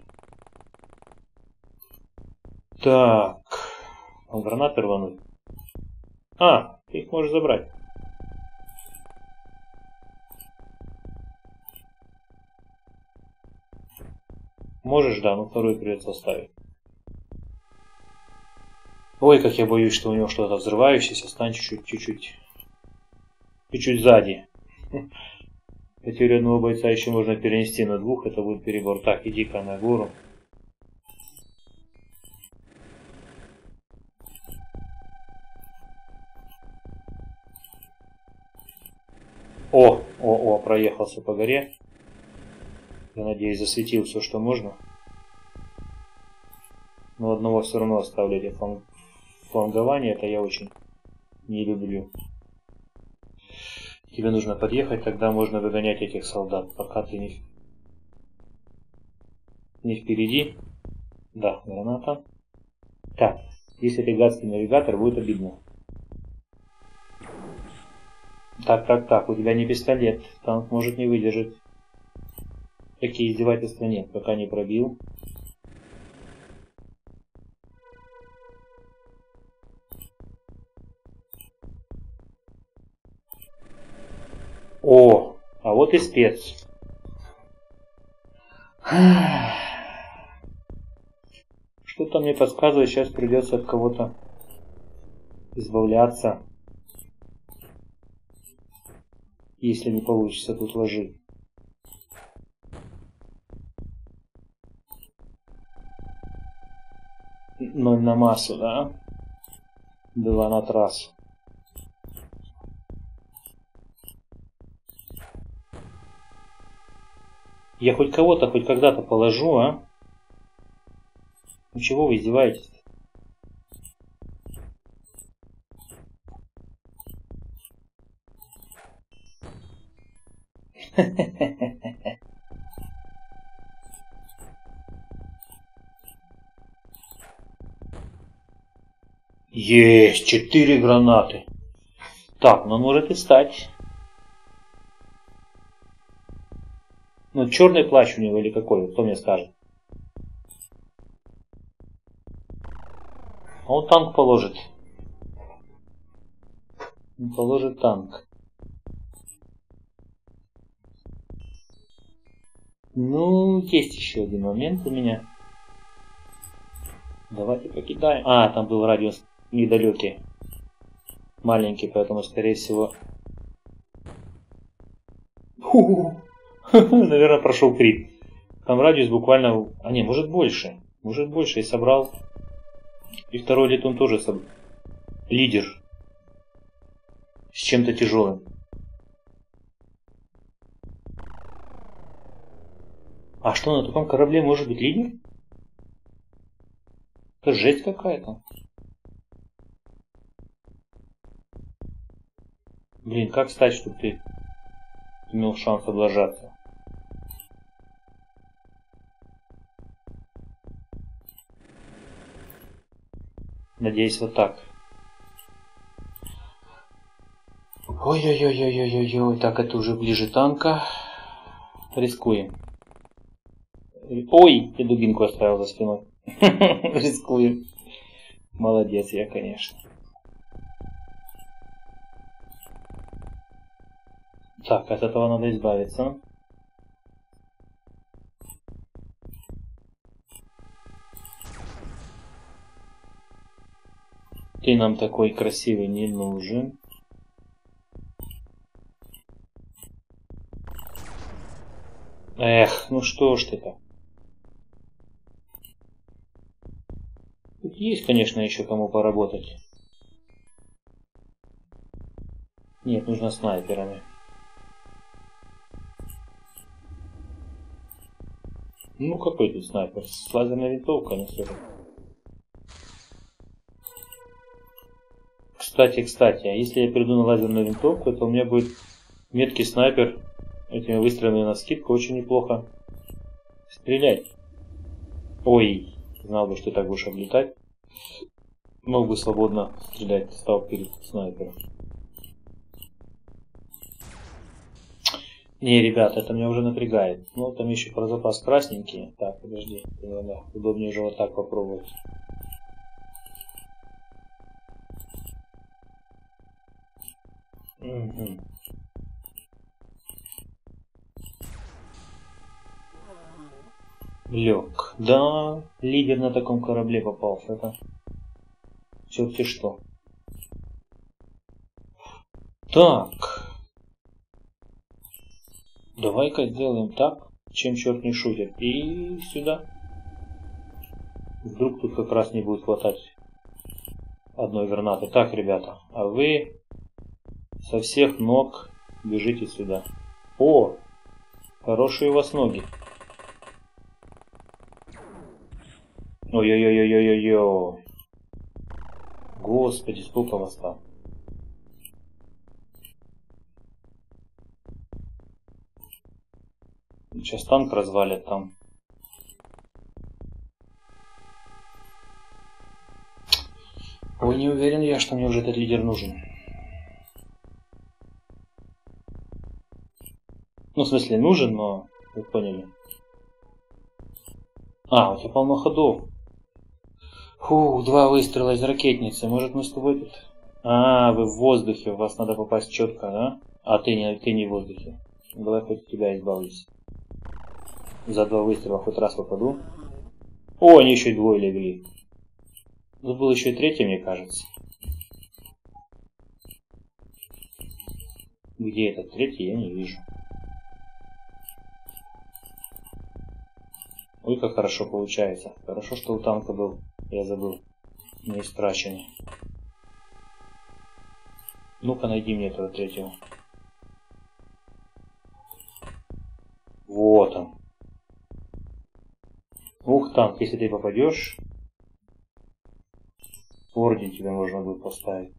Так. Он гранаты рванул. А! Ты их можешь забрать. Можешь, да, но вторую придется оставить. Ой, как я боюсь, что у него что-то взрывающееся. Стань чуть-чуть, чуть-чуть, чуть-чуть сзади. Потерю одного бойца еще можно перенести на двух, это будет перебор. Так, иди-ка на гору. О, о, о, проехался по горе. Я надеюсь, засветил все, что можно. Но одного все равно оставляли. Флангование это я очень не люблю. Тебе нужно подъехать, тогда можно выгонять этих солдат. Пока ты не, не впереди. Да, граната. Так, Если это гадский навигатор, будет обидно. Так, так, так, у тебя не пистолет. Танк может не выдержать. Такие издевательства нет, пока не пробил. О, а вот и спец. Что-то мне подсказывает, сейчас придется от кого-то избавляться. Если не получится, тут ложи. Ноль на массу, да? Была на трассу. Я хоть кого-то, хоть когда-то положу, а? Ну чего вы издеваетесь? Есть, четыре гранаты. Так, ну он может и стать. Ну черный плащ у него или какой, кто мне скажет? А он танк положит. Он положит танк. Ну, есть еще один момент у меня. Давайте покидаем. А, там был радиус недалекий. Маленький, поэтому, скорее всего... Наверное, прошел крит. Там радиус буквально... А не, может больше. Может больше. И собрал... И второй летун тоже сам лидер с чем-то тяжелым. А что, на таком корабле может быть лидер? Это жесть какая-то. Блин, как стать, чтобы ты имел шанс облажаться? Надеюсь, вот так. Ой-ой-ой-ой-ой-ой-ой. Так, это уже ближе танка. Рискуем. Ой, я дубинку оставил за спиной. Рискуем. Молодец я, конечно. Так, от этого надо избавиться. Ты нам такой красивый не нужен. Эх, ну что ж ты-то. Тут есть, конечно, еще кому поработать. Нет, нужно снайперами. Ну какой тут снайпер? С лазерной винтовкой, не сложно. Кстати, кстати, а если я перейду на лазерную винтовку, то у меня будет меткий снайпер этими выстрелами на скидку очень неплохо стрелять. Ой, знал бы, что так будешь облетать. Мог бы свободно стрелять, стал перед снайпером. Не, ребята, это меня уже напрягает. Ну, там еще про запас красненькие. Так, подожди, удобнее уже вот так попробовать. Угу. Лег. Да, лидер на таком корабле попался. Это все-таки что. Так. Давай-ка сделаем так, чем черт не шутит. И сюда. Вдруг тут как раз не будет хватать одной гранаты. Так, ребята, а вы... Со всех ног бежите сюда. О! Хорошие у вас ноги. Ой-ой-ой-ой-ой-ой-ой. Господи, сколько вас там. Сейчас танк развалит там. Ой, не уверен я, что мне уже этот лидер нужен. Ну, в смысле, нужен, но... Вы поняли. А, у тебя полно ходов. Фу, два выстрела из ракетницы. Может, мы с тобой тут... А, вы в воздухе. У вас надо попасть четко, да? А ты не, ты не в воздухе. Давай хоть тебя избавлюсь. За два выстрела хоть раз попаду. О, они еще и двое легли. Тут был еще и третий, мне кажется. Где этот третий, я не вижу. Ой, как хорошо получается. Хорошо, что у танка был. Я забыл. Не страшен. Ну-ка, найди мне этого третьего. Вот он. Ух, танк, если ты попадешь, орден тебе можно будет поставить.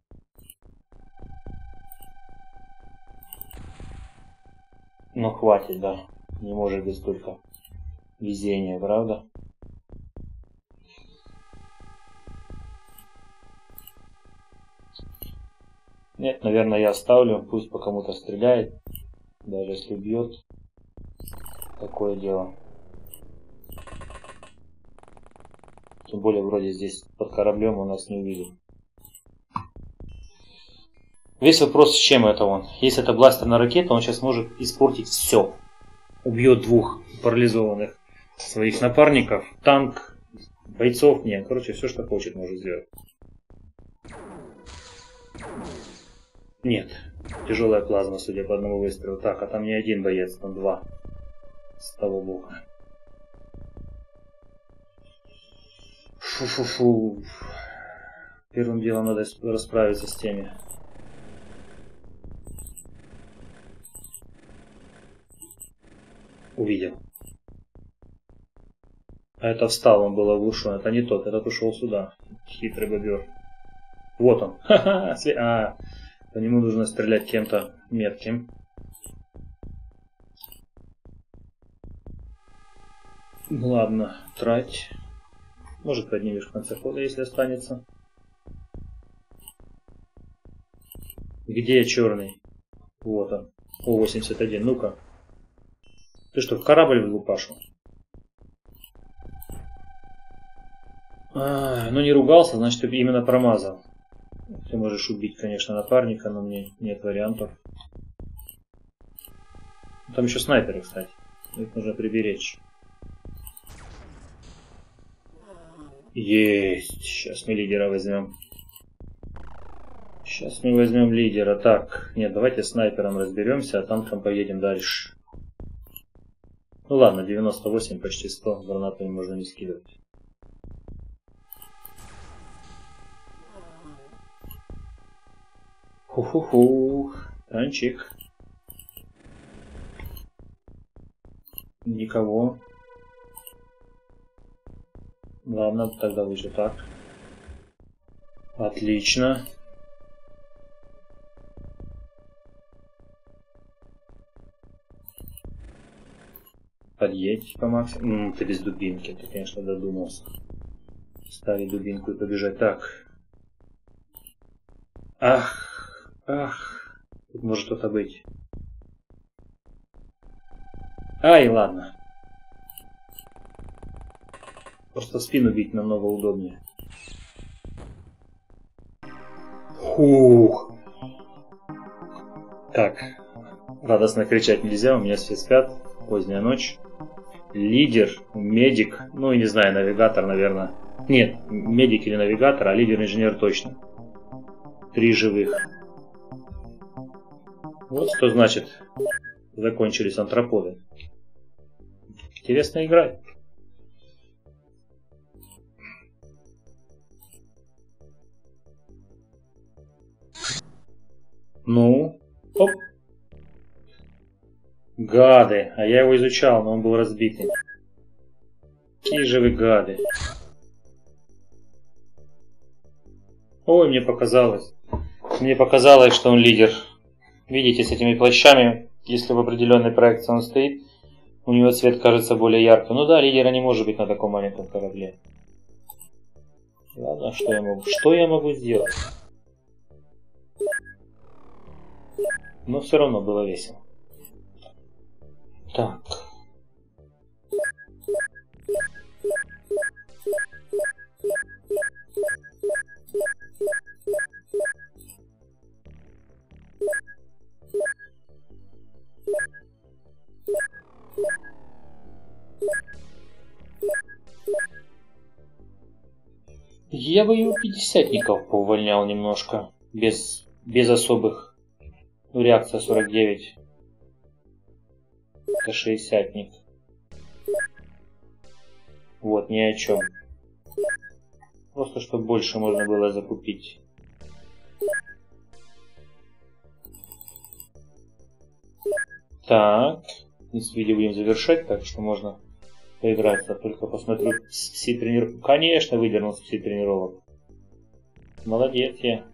Ну, хватит, да. Не может быть столько везения, правда? Нет, наверное, я оставлю. Пусть по кому-то стреляет. Даже если бьет. Такое дело. Тем более, вроде здесь под кораблем у нас не увидели. Весь вопрос, с чем это он. Если это бластерная ракета, он сейчас может испортить все. Убьет двух парализованных своих напарников, танк, бойцов. Нет, короче, все, что хочет, может сделать. Нет. Тяжелая плазма, судя по одному выстрелу. Так, а там не один боец, там два. С того бока. Фу-фу-фу. Первым делом надо расправиться с теми. Увидел. А это встал, он был оглушен. Это не тот, этот ушел сюда. Хитрый бобер. Вот он. Ха-ха. А. По нему нужно стрелять кем-то метким. Ладно, трать. Может, поднимешь в конце хода, если останется. Где черный? Вот он. О восемьдесят один. Ну-ка. Ты что, в корабль влупашил? А, ну не ругался, значит, ты именно промазал. Ты можешь убить, конечно, напарника, но мне нет вариантов. Там еще снайперы, кстати. Их нужно приберечь. Есть. Сейчас мы лидера возьмем. Сейчас мы возьмем лидера. Так, нет, давайте снайпером разберемся, а там там поедем дальше. Ну ладно, девяносто восемь, почти сто. Гранатами можно не скидывать. Ху-ху-ху, танчик. Никого. Ладно, тогда лучше так. Отлично. Подъедь по максимуму. Ты без дубинки, ты, конечно, додумался. Ставить дубинку и побежать. Так. Ах. Ах, тут может что-то быть. Ай, ладно. Просто спину бить намного удобнее. Фух. Так, радостно кричать нельзя, у меня все спят. Поздняя ночь. Лидер, медик, ну и не знаю, навигатор, наверное. Нет, медик или навигатор, а лидер-инженер точно. Три живых. Вот что значит, закончились антроподы. Интересно играть. Ну, оп. Гады, а я его изучал, но он был разбитый. Какие же вы гады. Ой, мне показалось. Мне показалось, что он лидер. Видите, с этими плащами, если в определенной проекции он стоит, у него цвет кажется более ярким. Ну да, лидера не может быть на таком маленьком корабле. Ладно, что я могу, что я могу сделать? Но все равно было весело. Так. Я бы и у пятидесятников поувольнял немножко, без, без особых. Ну, реакция сорок девять. Это шестидесятник. Вот, ни о чем. Просто, чтобы больше можно было закупить. Так. В виде будем завершать, так что можно поиграться. Только посмотрю все тренировки. Конечно, выдернулся все тренировок. Молодец я.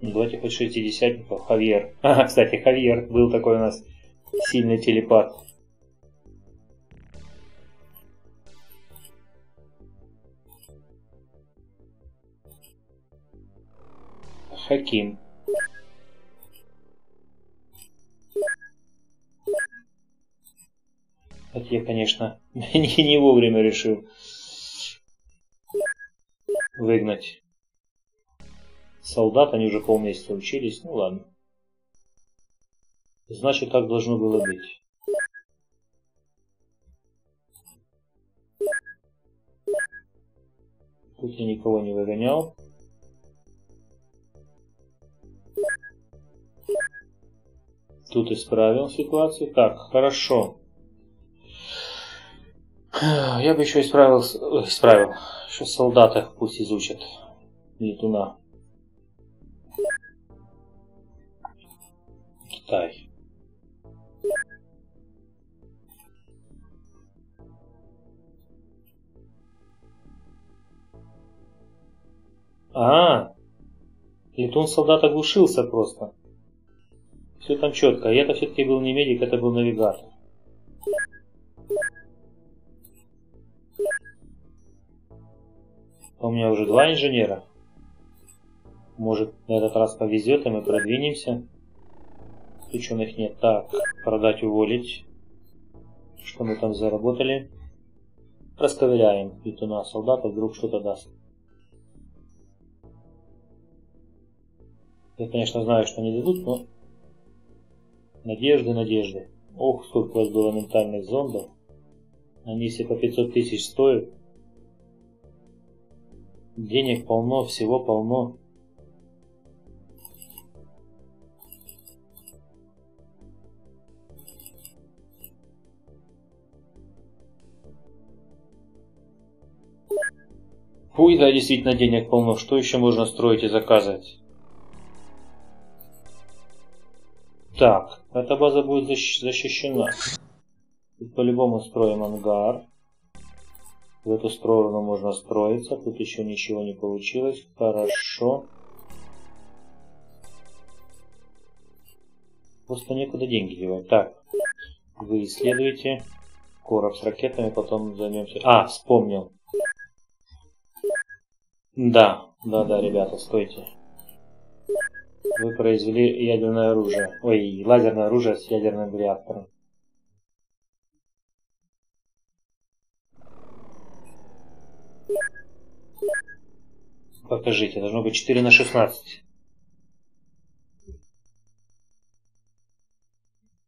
Давайте хоть шестидесятников. Хавьер. Ага, кстати, Хавьер был такой у нас сильный телепат. Хаким. Это я, конечно, не, не вовремя решил выгнать солдат, они уже полмесяца учились, ну ладно. Значит, так должно было быть. Тут я никого не выгонял. Тут исправил ситуацию. Так, хорошо. Я бы еще исправил, исправил, что солдаты пусть изучат летуна. Китай. А, летун солдат оглушился просто. Все там четко. Я-то все-таки был не медик, это был навигатор. У меня уже два инженера. Может, на этот раз повезет, и мы продвинемся. Ученых нет. Так, продать, уволить. Что мы там заработали? Расковыряем. Тут у нас солдата вдруг что-то даст. Я, конечно, знаю, что они дадут, но... Надежды, надежды. Ох, сколько у вас было ментальных зондов. Они все по пятьсот тысяч стоят. Денег полно, всего полно. Фуй, да, действительно денег полно. Что еще можно строить и заказывать? Так, эта база будет защищена. Тут по-любому строим ангар. В эту сторону можно строиться. Тут еще ничего не получилось. Хорошо. Просто некуда деньги девать. Так, вы исследуете. Короб с ракетами, потом займемся... А, вспомнил. Да, да, да, ребята, стойте. Вы произвели ядерное оружие. Ой, лазерное оружие с ядерным реактором. Покажите, должно быть четыре на шестнадцать.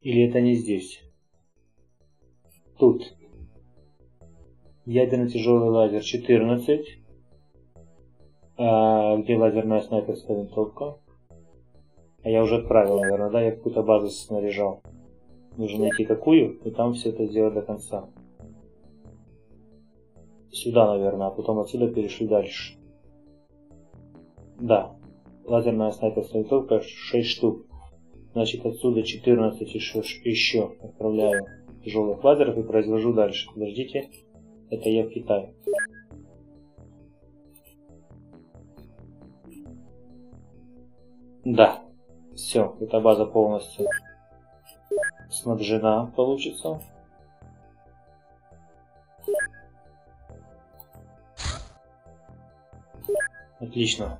Или это не здесь? Тут. Ядерный тяжелый лазер четырнадцать. А где лазерная снайперская винтовка? А я уже отправил, наверное, да? Я какую-то базу снаряжал. Нужно найти какую, и там все это сделать до конца. Сюда, наверное, а потом отсюда перешли дальше. Да. Лазерная снайперская винтовка шесть штук. Значит, отсюда четырнадцать еще, еще отправляю тяжелых лазеров и произвожу дальше. Подождите, это я в Китае. Да. Все, эта база полностью снабжена, получится. Отлично.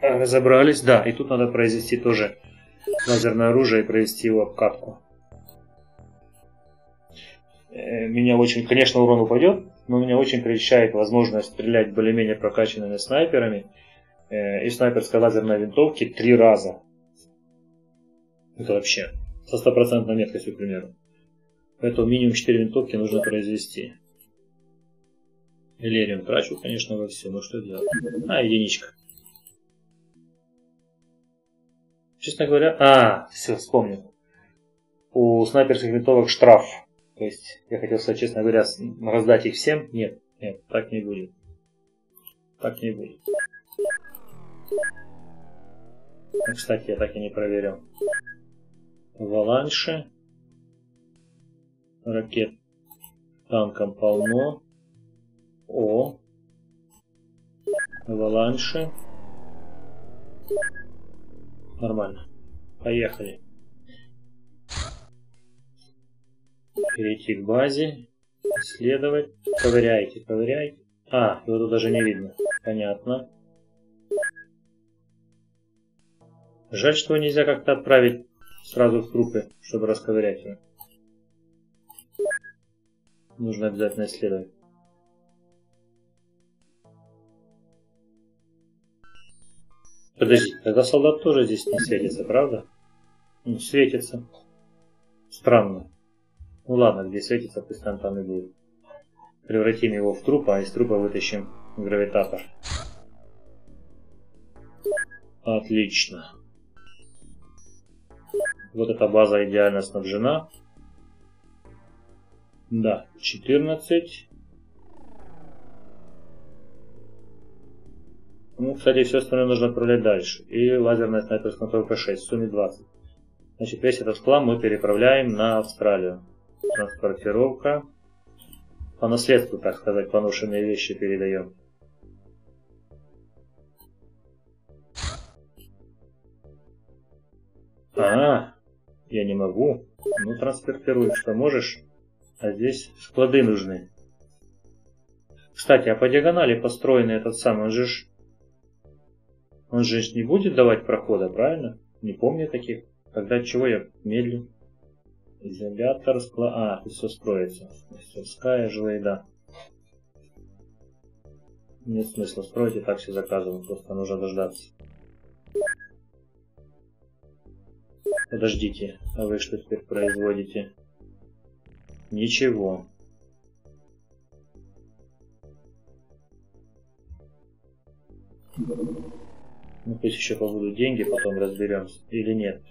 Разобрались, да. И тут надо произвести тоже лазерное оружие и провести его обкатку. Меня очень, конечно, урон упадет, но меня очень прельщает возможность стрелять более-менее прокачанными снайперами и снайперской лазерной винтовки три раза. Это вообще со стопроцентной меткостью, к примеру. Поэтому минимум четыре винтовки нужно произвести. Элериум трачу, конечно, во все. Ну что делать? А, единичка. Честно говоря... А, все, вспомнил. У снайперских винтовок штраф. То есть, я хотел сказать, честно говоря, раздать их всем. Нет, нет, так не будет. Так не будет. Кстати, я так и не проверил. Валанши. Ракет танком полно. О. Валанши. Нормально. Поехали. Перейти к базе. Исследовать. Ковыряйте, ковыряйте. А, его тут даже не видно. Понятно. Жаль, что его нельзя как-то отправить сразу в трупы, чтобы расковырять его. Нужно обязательно исследовать. Подожди, тогда солдат тоже здесь не светится, правда? Ну, светится. Странно. Ну ладно, где светится, пусть там там и будет. Превратим его в труп, а из трупа вытащим гравитатор. Отлично. Вот эта база идеально снабжена. Да, четырнадцать. Ну, кстати, все остальное нужно отправлять дальше. И лазерная снайперская винтовка шесть, в сумме двадцать. Значит, весь этот хлам мы переправляем на Австралию. Транспортировка. По наследству, так сказать, поношенные вещи передаем. А, я не могу. Ну, транспортируй, что можешь. А здесь склады нужны. Кстати, а по диагонали построенный этот самый, он же ж... Он же ж не будет давать прохода, правильно? Не помню таких. Тогда чего я медлю? Изолятор, склад... А, и все строится. Мастерская, жилая, да. Нет смысла строить, и так все заказываем. Просто нужно дождаться. Подождите, а вы что теперь производите? Ничего. Ну пусть еще побудут деньги, потом разберемся. Или нет.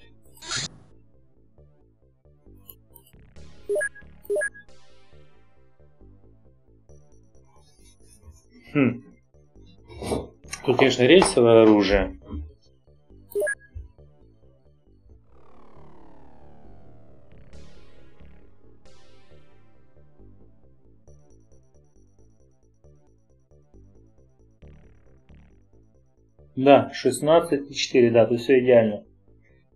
Хм. Тут, конечно, рельсовое оружие. Да, шестнадцать и четыре, да, тут все идеально.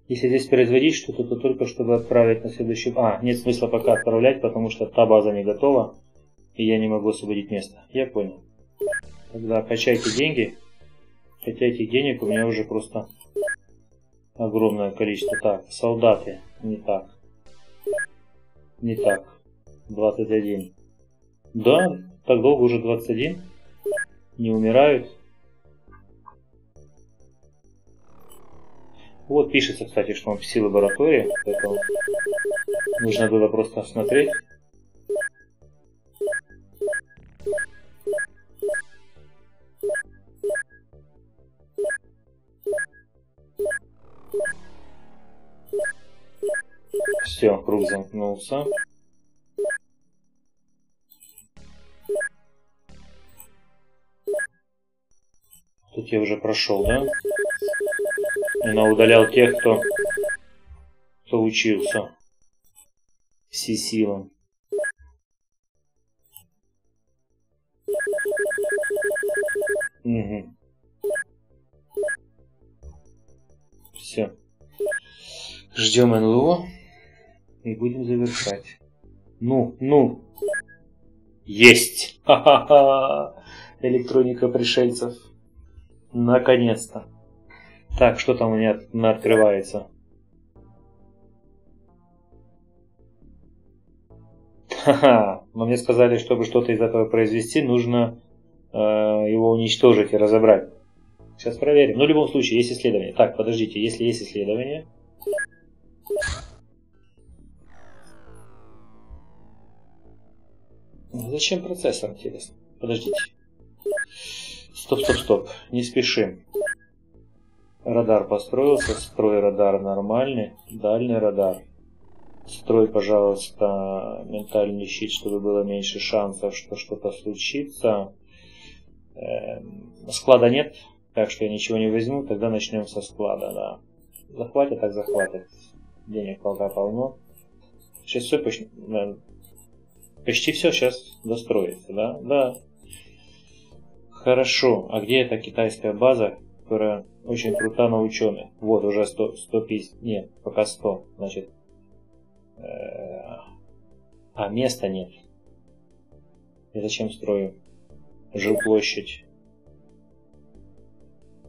Если здесь производить что-то, то только чтобы отправить на следующий... А, нет смысла пока отправлять, потому что та база не готова, и я не могу освободить место. Я понял. Тогда качайте деньги. Хотя этих денег у меня уже просто огромное количество. Так, солдаты. Не так. Не так. двадцать один. Да, так долго уже двадцать один. Не умирают. Вот пишется, кстати, что он в пси-лаборатории, поэтому нужно было просто смотреть. Все, круг замкнулся. Тут я уже прошел, да? Она удалял тех, кто, кто учился всесилам. Угу. Все. Ждем НЛО и будем завершать. Ну, ну. Есть! Ха-ха-ха! Электроника пришельцев. Наконец-то. Так, что там у меня открывается? Ха-ха. Но мне сказали, чтобы что-то из этого произвести, нужно э, его уничтожить и разобрать. Сейчас проверим. Но в любом случае, есть исследование. Так, подождите, если есть исследование... Зачем процессор, интересно? Подождите. Стоп, стоп, стоп. Не спешим. Радар построился. Строй радар нормальный. Дальний радар. Строй, пожалуйста, ментальный щит, чтобы было меньше шансов, что что-то случится. Эм, склада нет, так что я ничего не возьму. Тогда начнем со склада, да. Захватят, так захватят. Денег пока полно. Сейчас все почти... Почти все сейчас достроится, да? Да. Хорошо. А где эта китайская база, которая очень крута на ученых? Вот, уже сто, сто пятьдесят... Нет, пока сто. Значит... Э-э- а места нет. И зачем строю жилплощадь?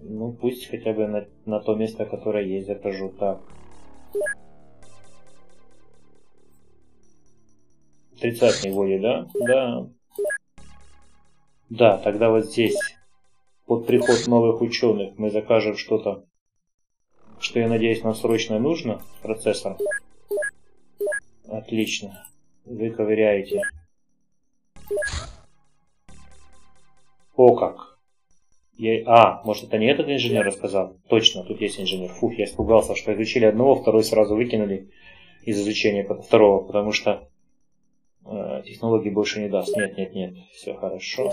Ну, пусть хотя бы на, на то место, которое есть, закажу. Так. Тридцатник воли, да? Да. Да, тогда вот здесь, под приход новых ученых, мы закажем что-то, что, я надеюсь, нам срочно нужно. Процессор. Отлично. Вы ковыряете. О как. Я... А, может, это не этот инженер рассказал? Точно, тут есть инженер. Фух, я испугался, что изучили одного, второй сразу выкинули из изучения второго, потому что технологии больше не даст. Нет, нет, нет. Все хорошо.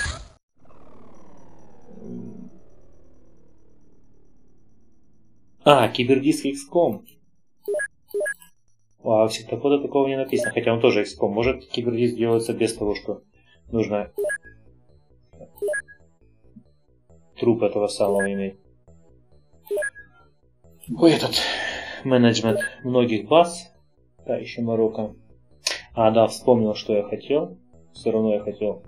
А, кибердиск икс ком. А у сектохода такого не написано. Хотя он тоже икс ком. Может, кибердиск делается без того, что нужно труп этого самого иметь. Ой, этот менеджмент многих баз. Да, еще Марокко. А, да, вспомнил, что я хотел. Все равно я хотел.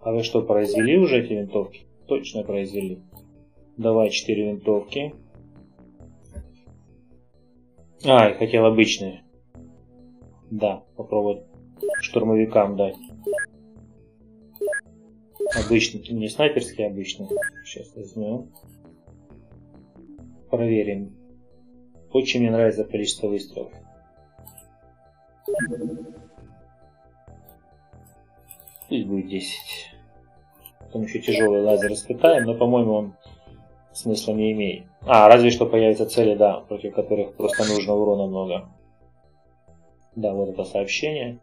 А вы что, произвели уже эти винтовки? Точно произвели. Давай четыре винтовки. А, я хотел обычные. Да, попробовать штурмовикам дать. Обычные, не снайперские, обычные. Сейчас возьмем. Проверим. Очень мне нравится количество выстрелов. Пусть будет десять. Потом еще тяжелый лазер испытаем, но, по-моему, он смысла не имеет. А, разве что появятся цели, да, против которых просто нужно урона много. Да, вот это сообщение.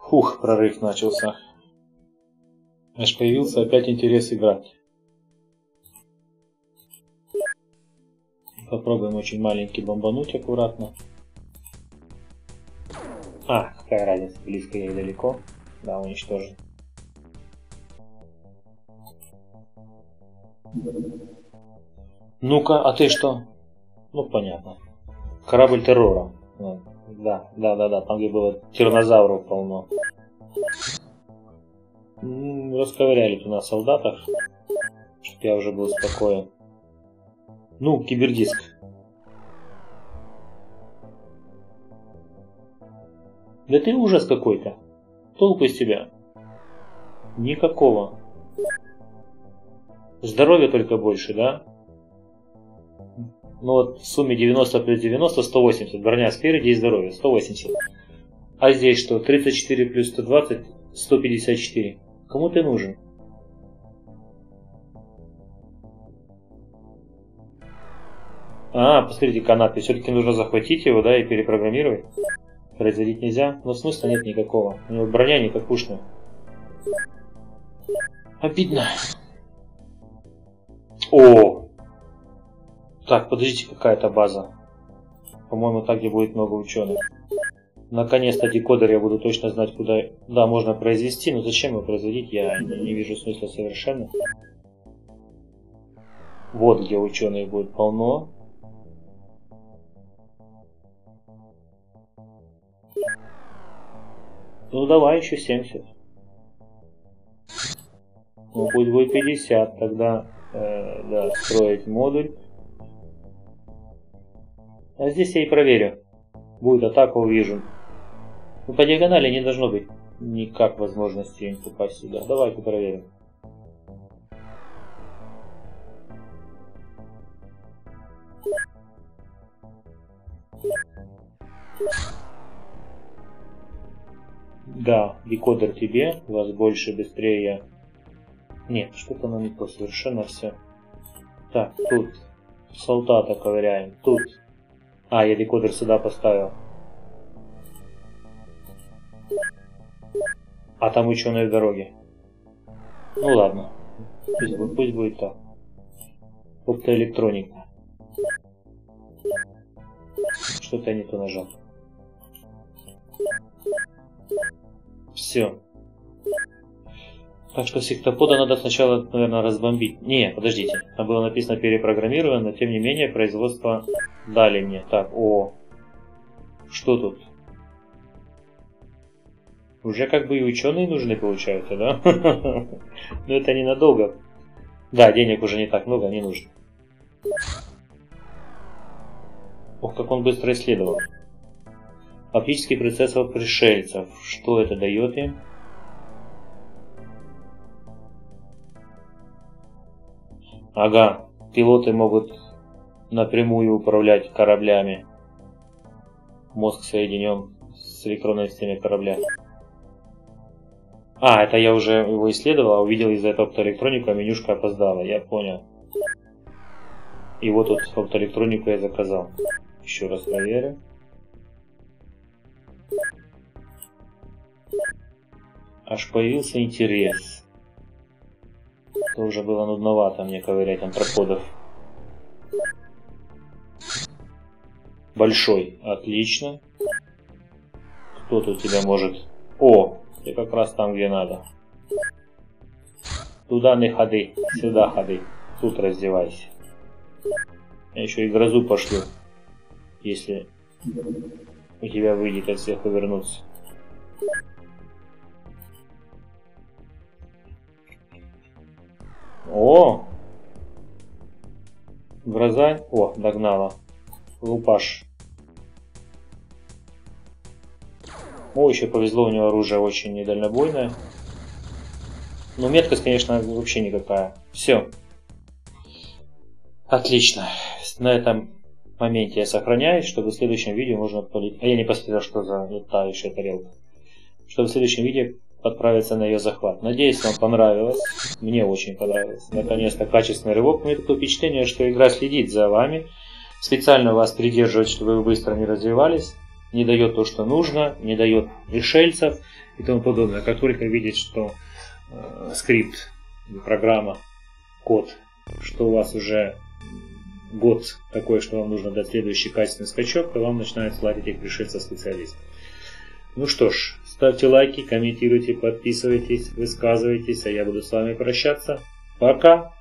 Фух, прорыв начался. Аж появился опять интерес играть. Попробуем очень маленький бомбануть аккуратно. А, какая разница, близко я и далеко. Да, уничтожен. Ну-ка, а ты что? Ну, понятно. Корабль террора. Да, да, да, да, там где было тираннозавров полно. Расковыряли туда солдатов, чтоб я уже был спокоен. Ну, кибердиск. Да ты ужас какой-то. Толку из тебя? Никакого. Здоровья только больше, да? Ну вот в сумме девяносто плюс девяносто, сто восемьдесят. Броня спереди и здоровье, сто восемьдесят. А здесь что? тридцать четыре плюс сто двадцать, сто пятьдесят четыре. Кому ты нужен? А, посмотрите, канаты. Все-таки нужно захватить его, да, и перепрограммировать. Производить нельзя. Но смысла нет никакого. У него броня никакушная. Обидно. О! Так, подождите, какая-то база. По-моему, так, где будет много ученых. Наконец-то декодер я буду точно знать, куда... Да, можно произвести, но зачем его производить, я не вижу смысла совершенно. Вот где ученых будет полно. Ну давай еще семьдесят. Ну пусть будет пятьдесят, тогда э, да, строить модуль. А здесь я и проверю. Будет атака, увижу. Ну по диагонали не должно быть никак возможности попасть сюда. Давайте проверим. Да, декодер тебе, вас больше, быстрее. Нет, что-то нам не то, совершенно все. Так, тут солдата ковыряем, тут. А, я декодер сюда поставил. А там ученые в дороге. Ну ладно, пусть, пусть будет так. Оптоэлектроника. Что-то я не то нажал. Все. Так что сектопода надо сначала, наверное, разбомбить. Не, подождите. Там было написано перепрограммировано, но тем не менее производство дали мне. Так, о. Что тут? Уже как бы и ученые нужны, получается, да? Но это ненадолго. Да, денег уже не так много, не нужно. Ох, как он быстро исследовал. Оптический прицел пришельцев. Что это дает им? Ага, пилоты могут напрямую управлять кораблями. Мозг соединен с электронной системой корабля. А, это я уже его исследовал, увидел из-за этого оптоэлектронику, а менюшка опоздала. Я понял. И вот тут оптоэлектронику я заказал. Еще раз проверю. Аж появился интерес. Тоже было нудновато мне ковырять антроподов. Большой, отлично. Кто тут тебя может? О, ты как раз там, где надо. Туда не ходи, сюда ходи. Тут раздевайся. Я еще и грозу пошлю, если у тебя выйдет от всех увернуться. О! Гроза. О, догнала. Лупаш. О, еще повезло, у него оружие очень недальнобойное. Но меткость, конечно, вообще никакая. Все. Отлично. На этом моменте я сохраняюсь, чтобы в следующем видео можно полететь. А я не посмотрел, что за летающая тарелка. Чтобы в следующем видео отправиться на ее захват. Надеюсь, вам понравилось. Мне очень понравилось. Наконец-то качественный рывок. У меня такое впечатление, что игра следит за вами. Специально вас придерживает, чтобы вы быстро не развивались. Не дает то, что нужно. Не дает пришельцев и тому подобное. Как только видит, что э, скрипт, программа, код, что у вас уже год такой, что вам нужно дать следующий качественный скачок, то вам начинают слать этих пришельцев специалистов. Ну что ж, ставьте лайки, комментируйте, подписывайтесь, высказывайтесь, а я буду с вами прощаться. Пока!